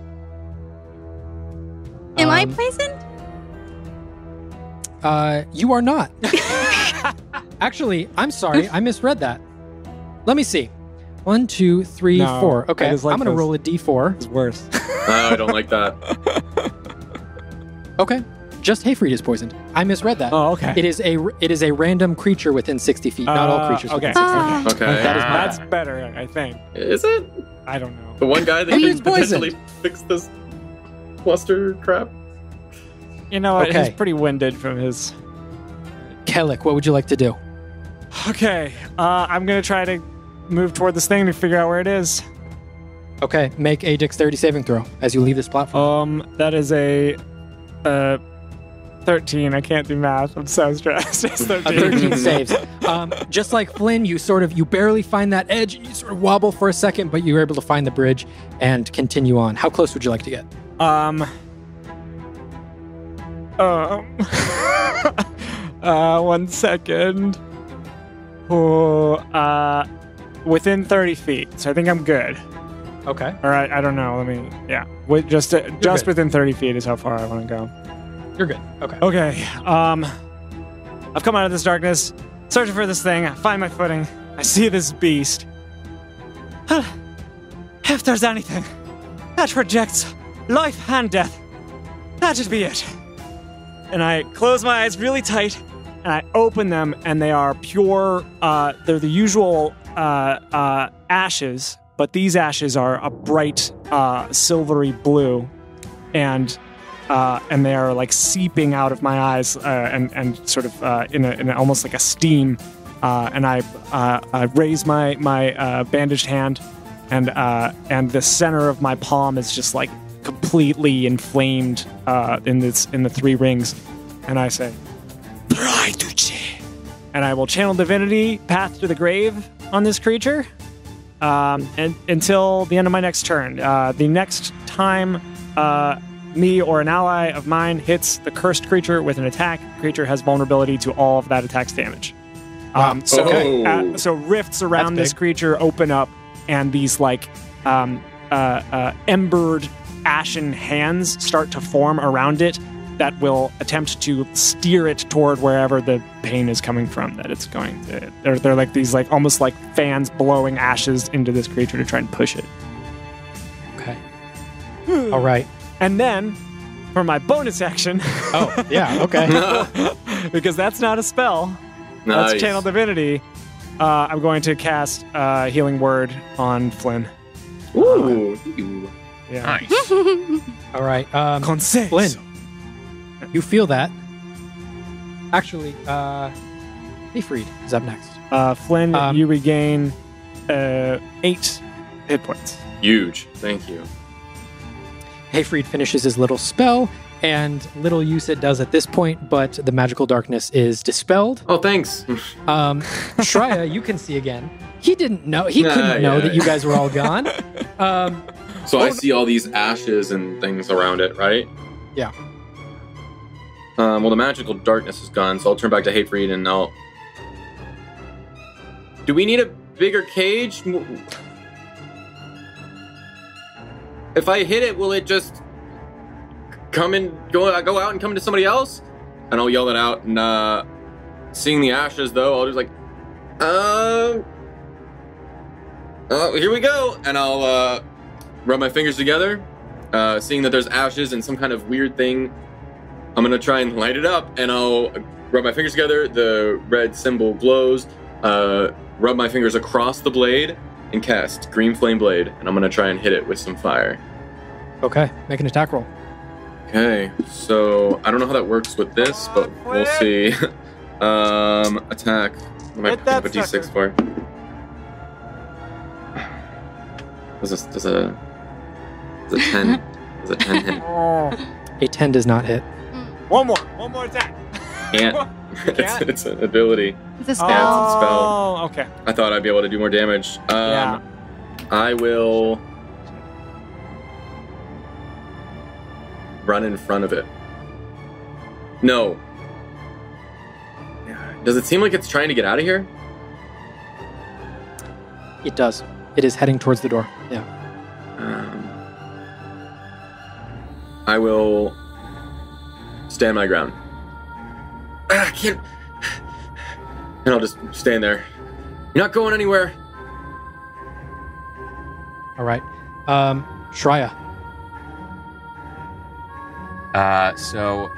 Yeah. Am I poisoned? You are not. Actually, I'm sorry. I misread that. Let me see. 1, 2, 3, 4. Okay, like I'm going to roll a d4. It's worse. No, I don't like that. Okay, just Hayfried is poisoned. I misread that. Oh, okay. It is a random creature within 60 feet. Not all creatures within 60 feet. Okay. That's better, I think. Is it? I don't know. The one guy that can potentially fix this cluster crap? You know what? Okay. He's pretty winded from his... Kellick, what would you like to do? Okay, I'm going to try to move toward this thing to figure out where it is. Okay, make a dexterity saving throw as you leave this platform. That is a 13. I can't do math. I'm so stressed. It's 13. A 13 saves. Just like Flynn, you barely find that edge. You sort of wobble for a second, but you were able to find the bridge and continue on. How close would you like to get? One second. Oh, within 30 feet. So I think I'm good. Okay. All right. I don't know. Just within 30 feet is how far I want to go. You're good. Okay. Okay. I've come out of this darkness, searching for this thing. I find my footing. I see this beast. If there's anything that rejects life and death, that should be it. And I close my eyes really tight. And I open them, and they are pure, they're the usual ashes, but these ashes are a bright silvery blue, and they are like seeping out of my eyes, and sort of in almost like a steam. And I raise my bandaged hand, and the center of my palm is just like completely inflamed in the three rings, and I say, and I will channel divinity, path to the grave on this creature, and until the end of my next turn. The next time me or an ally of mine hits the cursed creature with an attack, the creature has vulnerability to all of that attack's damage. Wow. So rifts around this creature open up, and these like embered, ashen hands start to form around it. That will attempt to steer it toward wherever the pain is coming from that it's going to. They're like these, like almost like fans blowing ashes into this creature to try and push it. Okay. All right. And then for my bonus action. Oh, yeah, okay. Because that's not a spell. Nice. That's Channel Divinity. I'm going to cast Healing Word on Flynn. Ooh. Yeah. Nice. All right. Flynn. You feel that. Actually, Hayfried is up next. Flynn, you regain 8 hit points. Huge. Thank you. Hayfried finishes his little spell, and little use it does at this point, but the magical darkness is dispelled. Oh, thanks. Shreya, you can see again. He didn't know. He couldn't know that you guys were all gone. I see all these ashes and things around it, right? Yeah. Well, the magical darkness is gone, so I'll turn back to Hayfried and I'll... Do we need a bigger cage? If I hit it, will it just come and go out and come to somebody else? And I'll yell that out. And seeing the ashes, though, I'll just like, here we go. And I'll rub my fingers together, seeing that there's ashes and some kind of weird thing. I'm going to try and light it up, and I'll rub my fingers together. The red symbol glows. Rub my fingers across the blade and cast Green Flame Blade, and I'm going to try and hit it with some fire. Okay, make an attack roll. Okay, so I don't know how that works with this, but we'll see. Attack. What am I picking up a d6 for? Does a 10 does a 10 hit? A 10 does not hit. One more attack. Can't. It's an ability. It's a spell. Yeah, it's a spell. Okay. I thought I'd be able to do more damage. Yeah. I will run in front of it. No. Does it seem like it's trying to get out of here? It does. It is heading towards the door. Yeah. I will stand my ground. I can't. And I'll just stand there. You're not going anywhere. All right. Shreya. So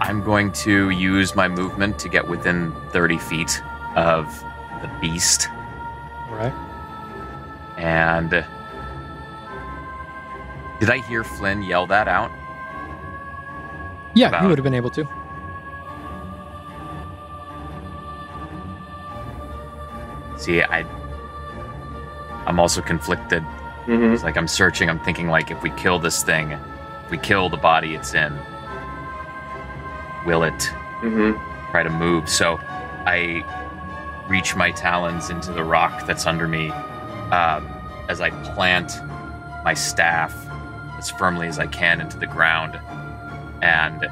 I'm going to use my movement to get within 30 feet of the beast. All right. And did I hear Flynn yell that out? Yeah, he would have been able to. See, I'm also conflicted. Mm-hmm. It's like I'm searching. I'm thinking, like, if we kill this thing, if we kill the body it's in, will it try to move? So I reach my talons into the rock that's under me as I plant my staff as firmly as I can into the ground. And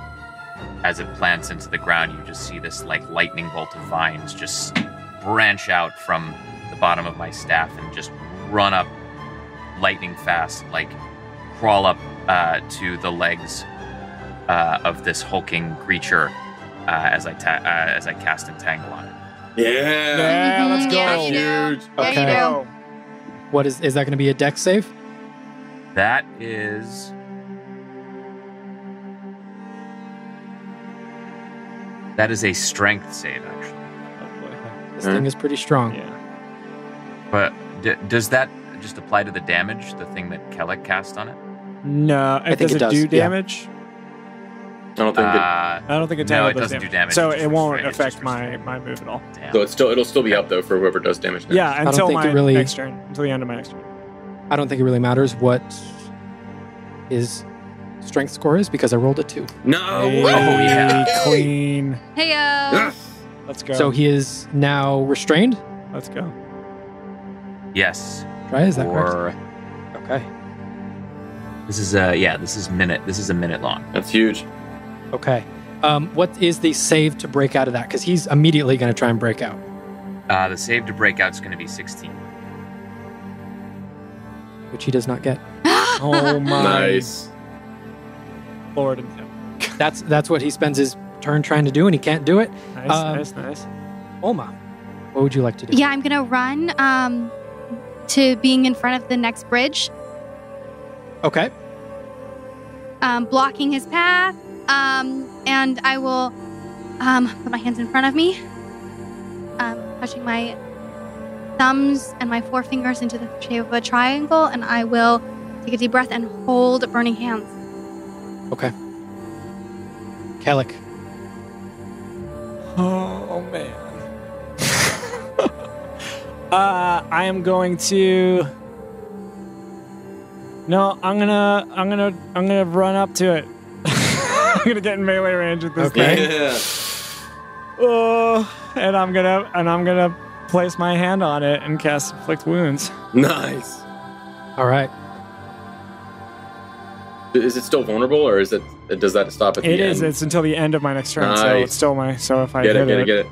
as it plants into the ground, you just see this, like, lightning bolt of vines just branch out from the bottom of my staff and just run up lightning fast, like crawl up to the legs of this hulking creature as I cast Entangle on it. Yeah, let's go. Yeah, huge. Okay. What is that going to be a dex save? That is. That is a strength save, actually. This thing is pretty strong. Yeah. But does that just apply to the damage, the thing that Kellick cast on it? No, I think it does. Does it do damage? Yeah. I don't think it does. No, it doesn't do damage. So it won't affect my move at all. Damn. So it'll still be up though for whoever does damage. Now. Yeah, until the end of my next turn. I don't think it really matters what is. Strength score is because I rolled a 2. No! Hey, oh, yeah. Clean. Hey, let's go. So he is now restrained? Let's go. Yes. Try, is that correct? Okay. This is a minute long. That's huge. Okay. What is the save to break out of that? Because he's immediately going to try and break out. The save to break out is going to be 16. Which he does not get. Oh, my. Nice. Lord and him. That's what he spends his turn trying to do, and he can't do it. Nice. Olma, what would you like to do? Yeah, I'm going to run to being in front of the next bridge. Okay. Blocking his path, and I will put my hands in front of me, touching my thumbs and my forefingers into the shape of a triangle, and I will take a deep breath and hold burning hands. Okay. Kellick. Oh, man. I am going to. No, I'm gonna run up to it. I'm gonna get in melee range with this thing. Yeah. Oh, and I'm gonna place my hand on it and cast Inflict Wounds. Nice. All right. Is it still vulnerable, or is it? Does that stop at the end? It is. It's until the end of my next turn, so it's still my. So if I get it.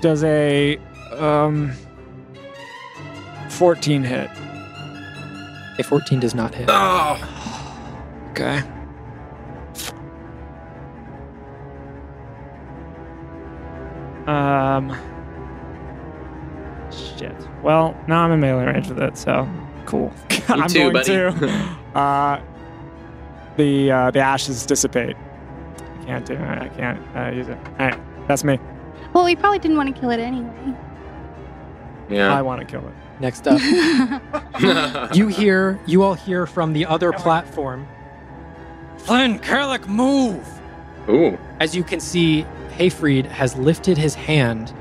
Does a 14 hit? A 14 does not hit. Oh. Okay. Shit. Well, now I'm in melee range with it, so cool. I'm too, going to. The ashes dissipate. I can't use it. All right, that's me. Well, we probably didn't want to kill it anyway. Yeah, I want to kill it. Next up, you all hear from the other platform Flynn, Kellick, move! Ooh. As you can see, Hayfried has lifted his hand,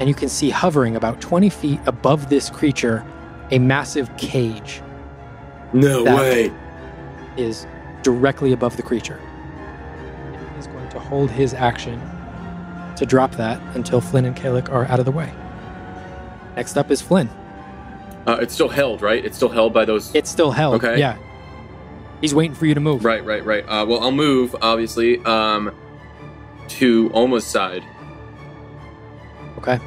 and you can see hovering about 20 feet above this creature a massive cage. No way. Is directly above the creature. He's going to hold his action to drop that until Flynn and Kellick are out of the way. Next up is Flynn. It's still held, right? It's still held by those... It's still held, okay. Yeah. He's waiting for you to move. Right. Well, I'll move, obviously, to Olma's side. Okay.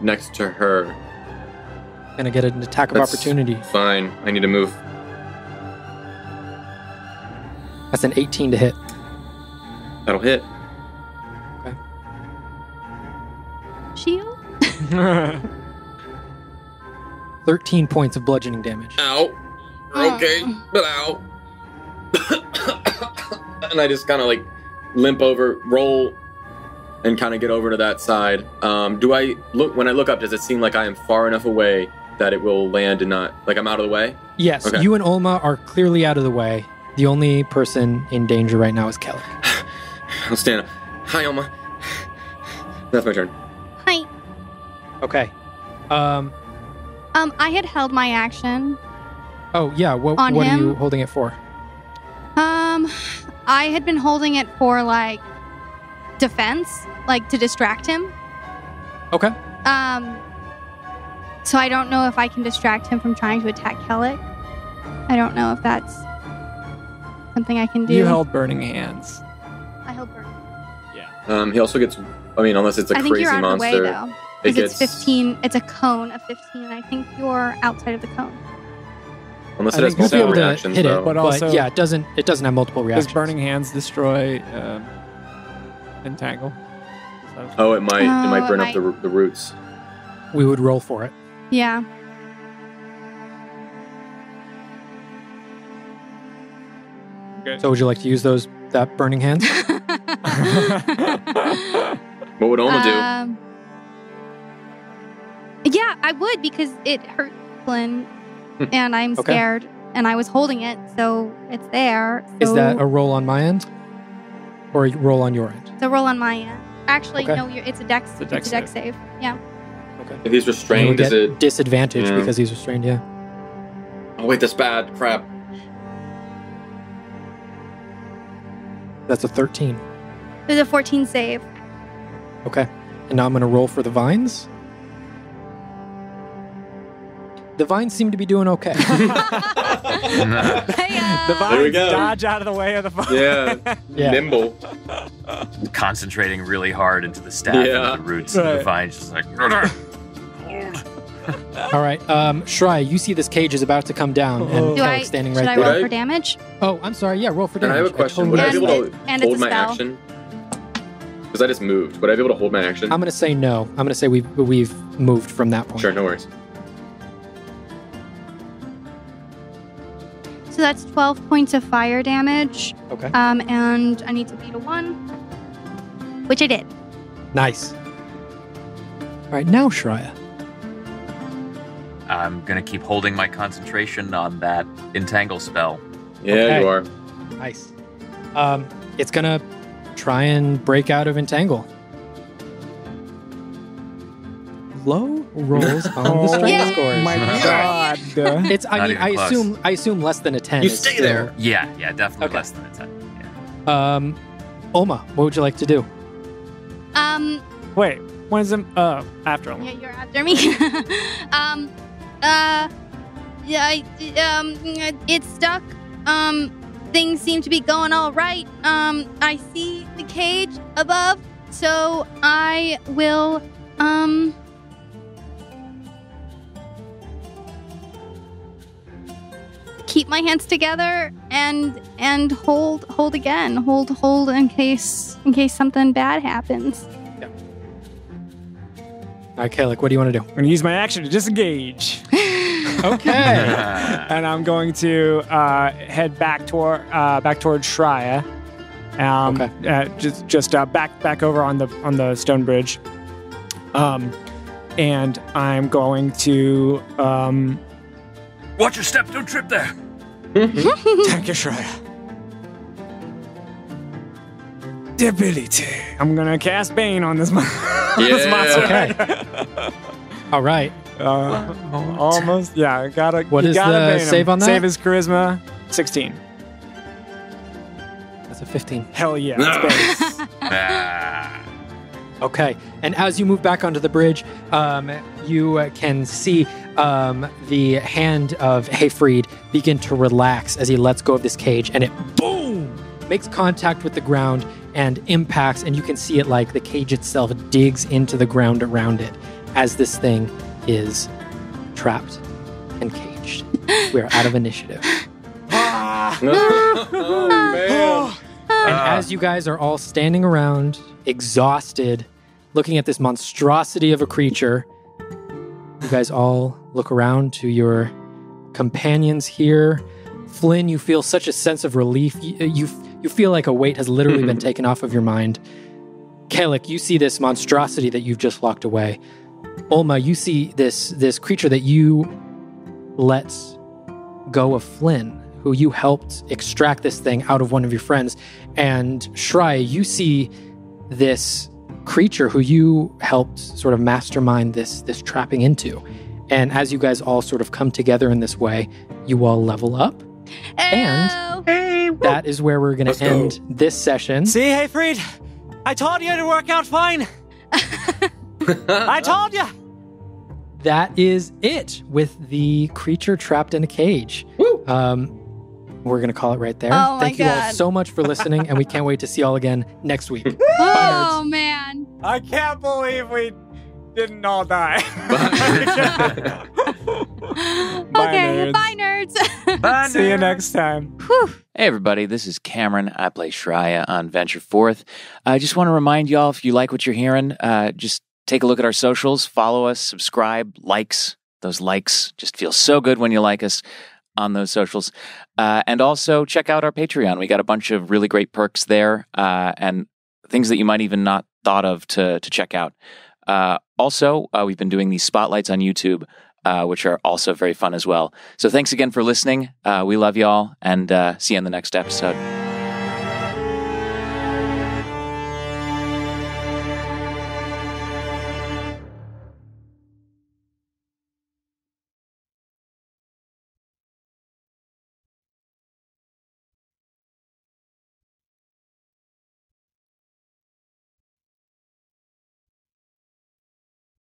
Next to her. Gonna get an attack of opportunity. Fine. I need to move. That's an 18 to hit. That'll hit. Okay. Shield? 13 points of bludgeoning damage. Ow. Okay, but ow. And I just kind of like limp over, roll, and kind of get over to that side. Do I look, when I look up, does it seem like I am far enough away that it will land and not, like I'm out of the way? Yes, okay. You and Olma are clearly out of the way. The only person in danger right now is Kellick. I'll stand up. Hi, Olma. That's my turn. Hi. Okay. I had held my action. Oh, yeah. What are you holding it for? I had been holding it for, like, defense, like, to distract him. Okay. So I don't know if I can distract him from trying to attack Kellick. I don't know if that's something I can do. You held Burning Hands. I held Burning Hands. Yeah. He also gets, I mean, unless it's a crazy monster. I think you're out of the way, though. It's 15. It's a cone of 15. I think you're outside of the cone. Unless it has multiple reactions, though. But also, yeah, it doesn't have multiple reactions. Does Burning Hands destroy Entangle? Oh, it might. It might burn up the roots. We would roll for it. Yeah. Okay. So would you like to use that Burning Hands? What would Olma do? Yeah, I would, because it hurt Flynn, and I'm scared, and I was holding it, so it's there. So. Is that a roll on my end, or a roll on your end? It's a roll on my end. Actually, no, it's a dex. It's a dex save. Yeah. Okay. If he's restrained, is it disadvantage because he's restrained? Yeah. Oh wait, that's bad. Crap. That's a 13. There's a 14 save. Okay, and now I'm going to roll for the vines. The vines seem to be doing okay. The vines dodge out of the way of the vines. Yeah, nimble. Concentrating really hard into the staff and the roots, and the vines just like... All right, Shreya, you see this cage is about to come down, and Kellick's standing right there. Should I roll for damage? Oh, I'm sorry, yeah, roll for damage. And I have a question. Would I be able to hold my action? Because I just moved. Would I be able to hold my action? I'm going to say no. I'm going to say we've moved from that point. Sure, no worries. So that's 12 points of fire damage. Okay. And I need to beat a 1, which I did. Nice. All right, now Shreya. I'm going to keep holding my concentration on that entangle spell. Yeah, you are. Nice. It's going to try and break out of entangle. Low rolls on the strength scores. Oh my god! I assume less than a 10. You stay there. Yeah, definitely less than a 10. Yeah. Olma, what would you like to do? Wait, when is it? After Olma. Yeah, you're after me. It's stuck. Things seem to be going all right. I see the cage above, so I will keep my hands together and hold in case something bad happens. Yeah. All right, Kellick, what do you want to do? I'm going to use my action to disengage. Okay. And I'm going to head back toward Shreya. Okay. Just back over on the stone bridge. And I'm going to watch your step. Don't trip there. Thank you, Shreya. Debility. I'm going to cast Bane on this monster. Okay. All right. Almost. Yeah, gotta. What is the save on that? Save his charisma. 16. That's a 15. Hell yeah. That's okay. And as you move back onto the bridge, you can see the hand of Hayfried begin to relax as he lets go of this cage, and it boom makes contact with the ground and impacts, and you can see it like the cage itself digs into the ground around it as this thing is trapped and caged. We are out of initiative. And as you guys are all standing around, exhausted, looking at this monstrosity of a creature, you guys all look around to your companions here. Flynn, you feel such a sense of relief. You feel like a weight has literally been taken off of your mind. Kellick, you see this monstrosity that you've just locked away. Olma, you see this creature that you let go of Flynn, who you helped extract this thing out of one of your friends. And Shreya, you see this creature who you helped sort of mastermind this trapping into. And as you guys all sort of come together in this way, you all level up. Ew. And that is where we're going to end this session. See, Hayfried, I told you it'd work out fine. I told you. That is it with the creature trapped in a cage. Woo. We're going to call it right there. Oh, thank you all so much for listening, and we can't wait to see you all again next week. Oh, man. I can't believe we didn't all die. Okay, nerds. Bye, nerds. Bye, see you next time. Whew. Hey, everybody. This is Cameron. I play Shreya on Venture Forth. I just want to remind y'all, if you like what you're hearing, just take a look at our socials. Follow us. Subscribe. Likes. Those likes just feel so good when you like us on those socials. And also check out our Patreon. We got a bunch of really great perks there and things that you might even not thought of to check out. Also, we've been doing these spotlights on YouTube, which are also very fun as well. So thanks again for listening. We love y'all, and see you in the next episode.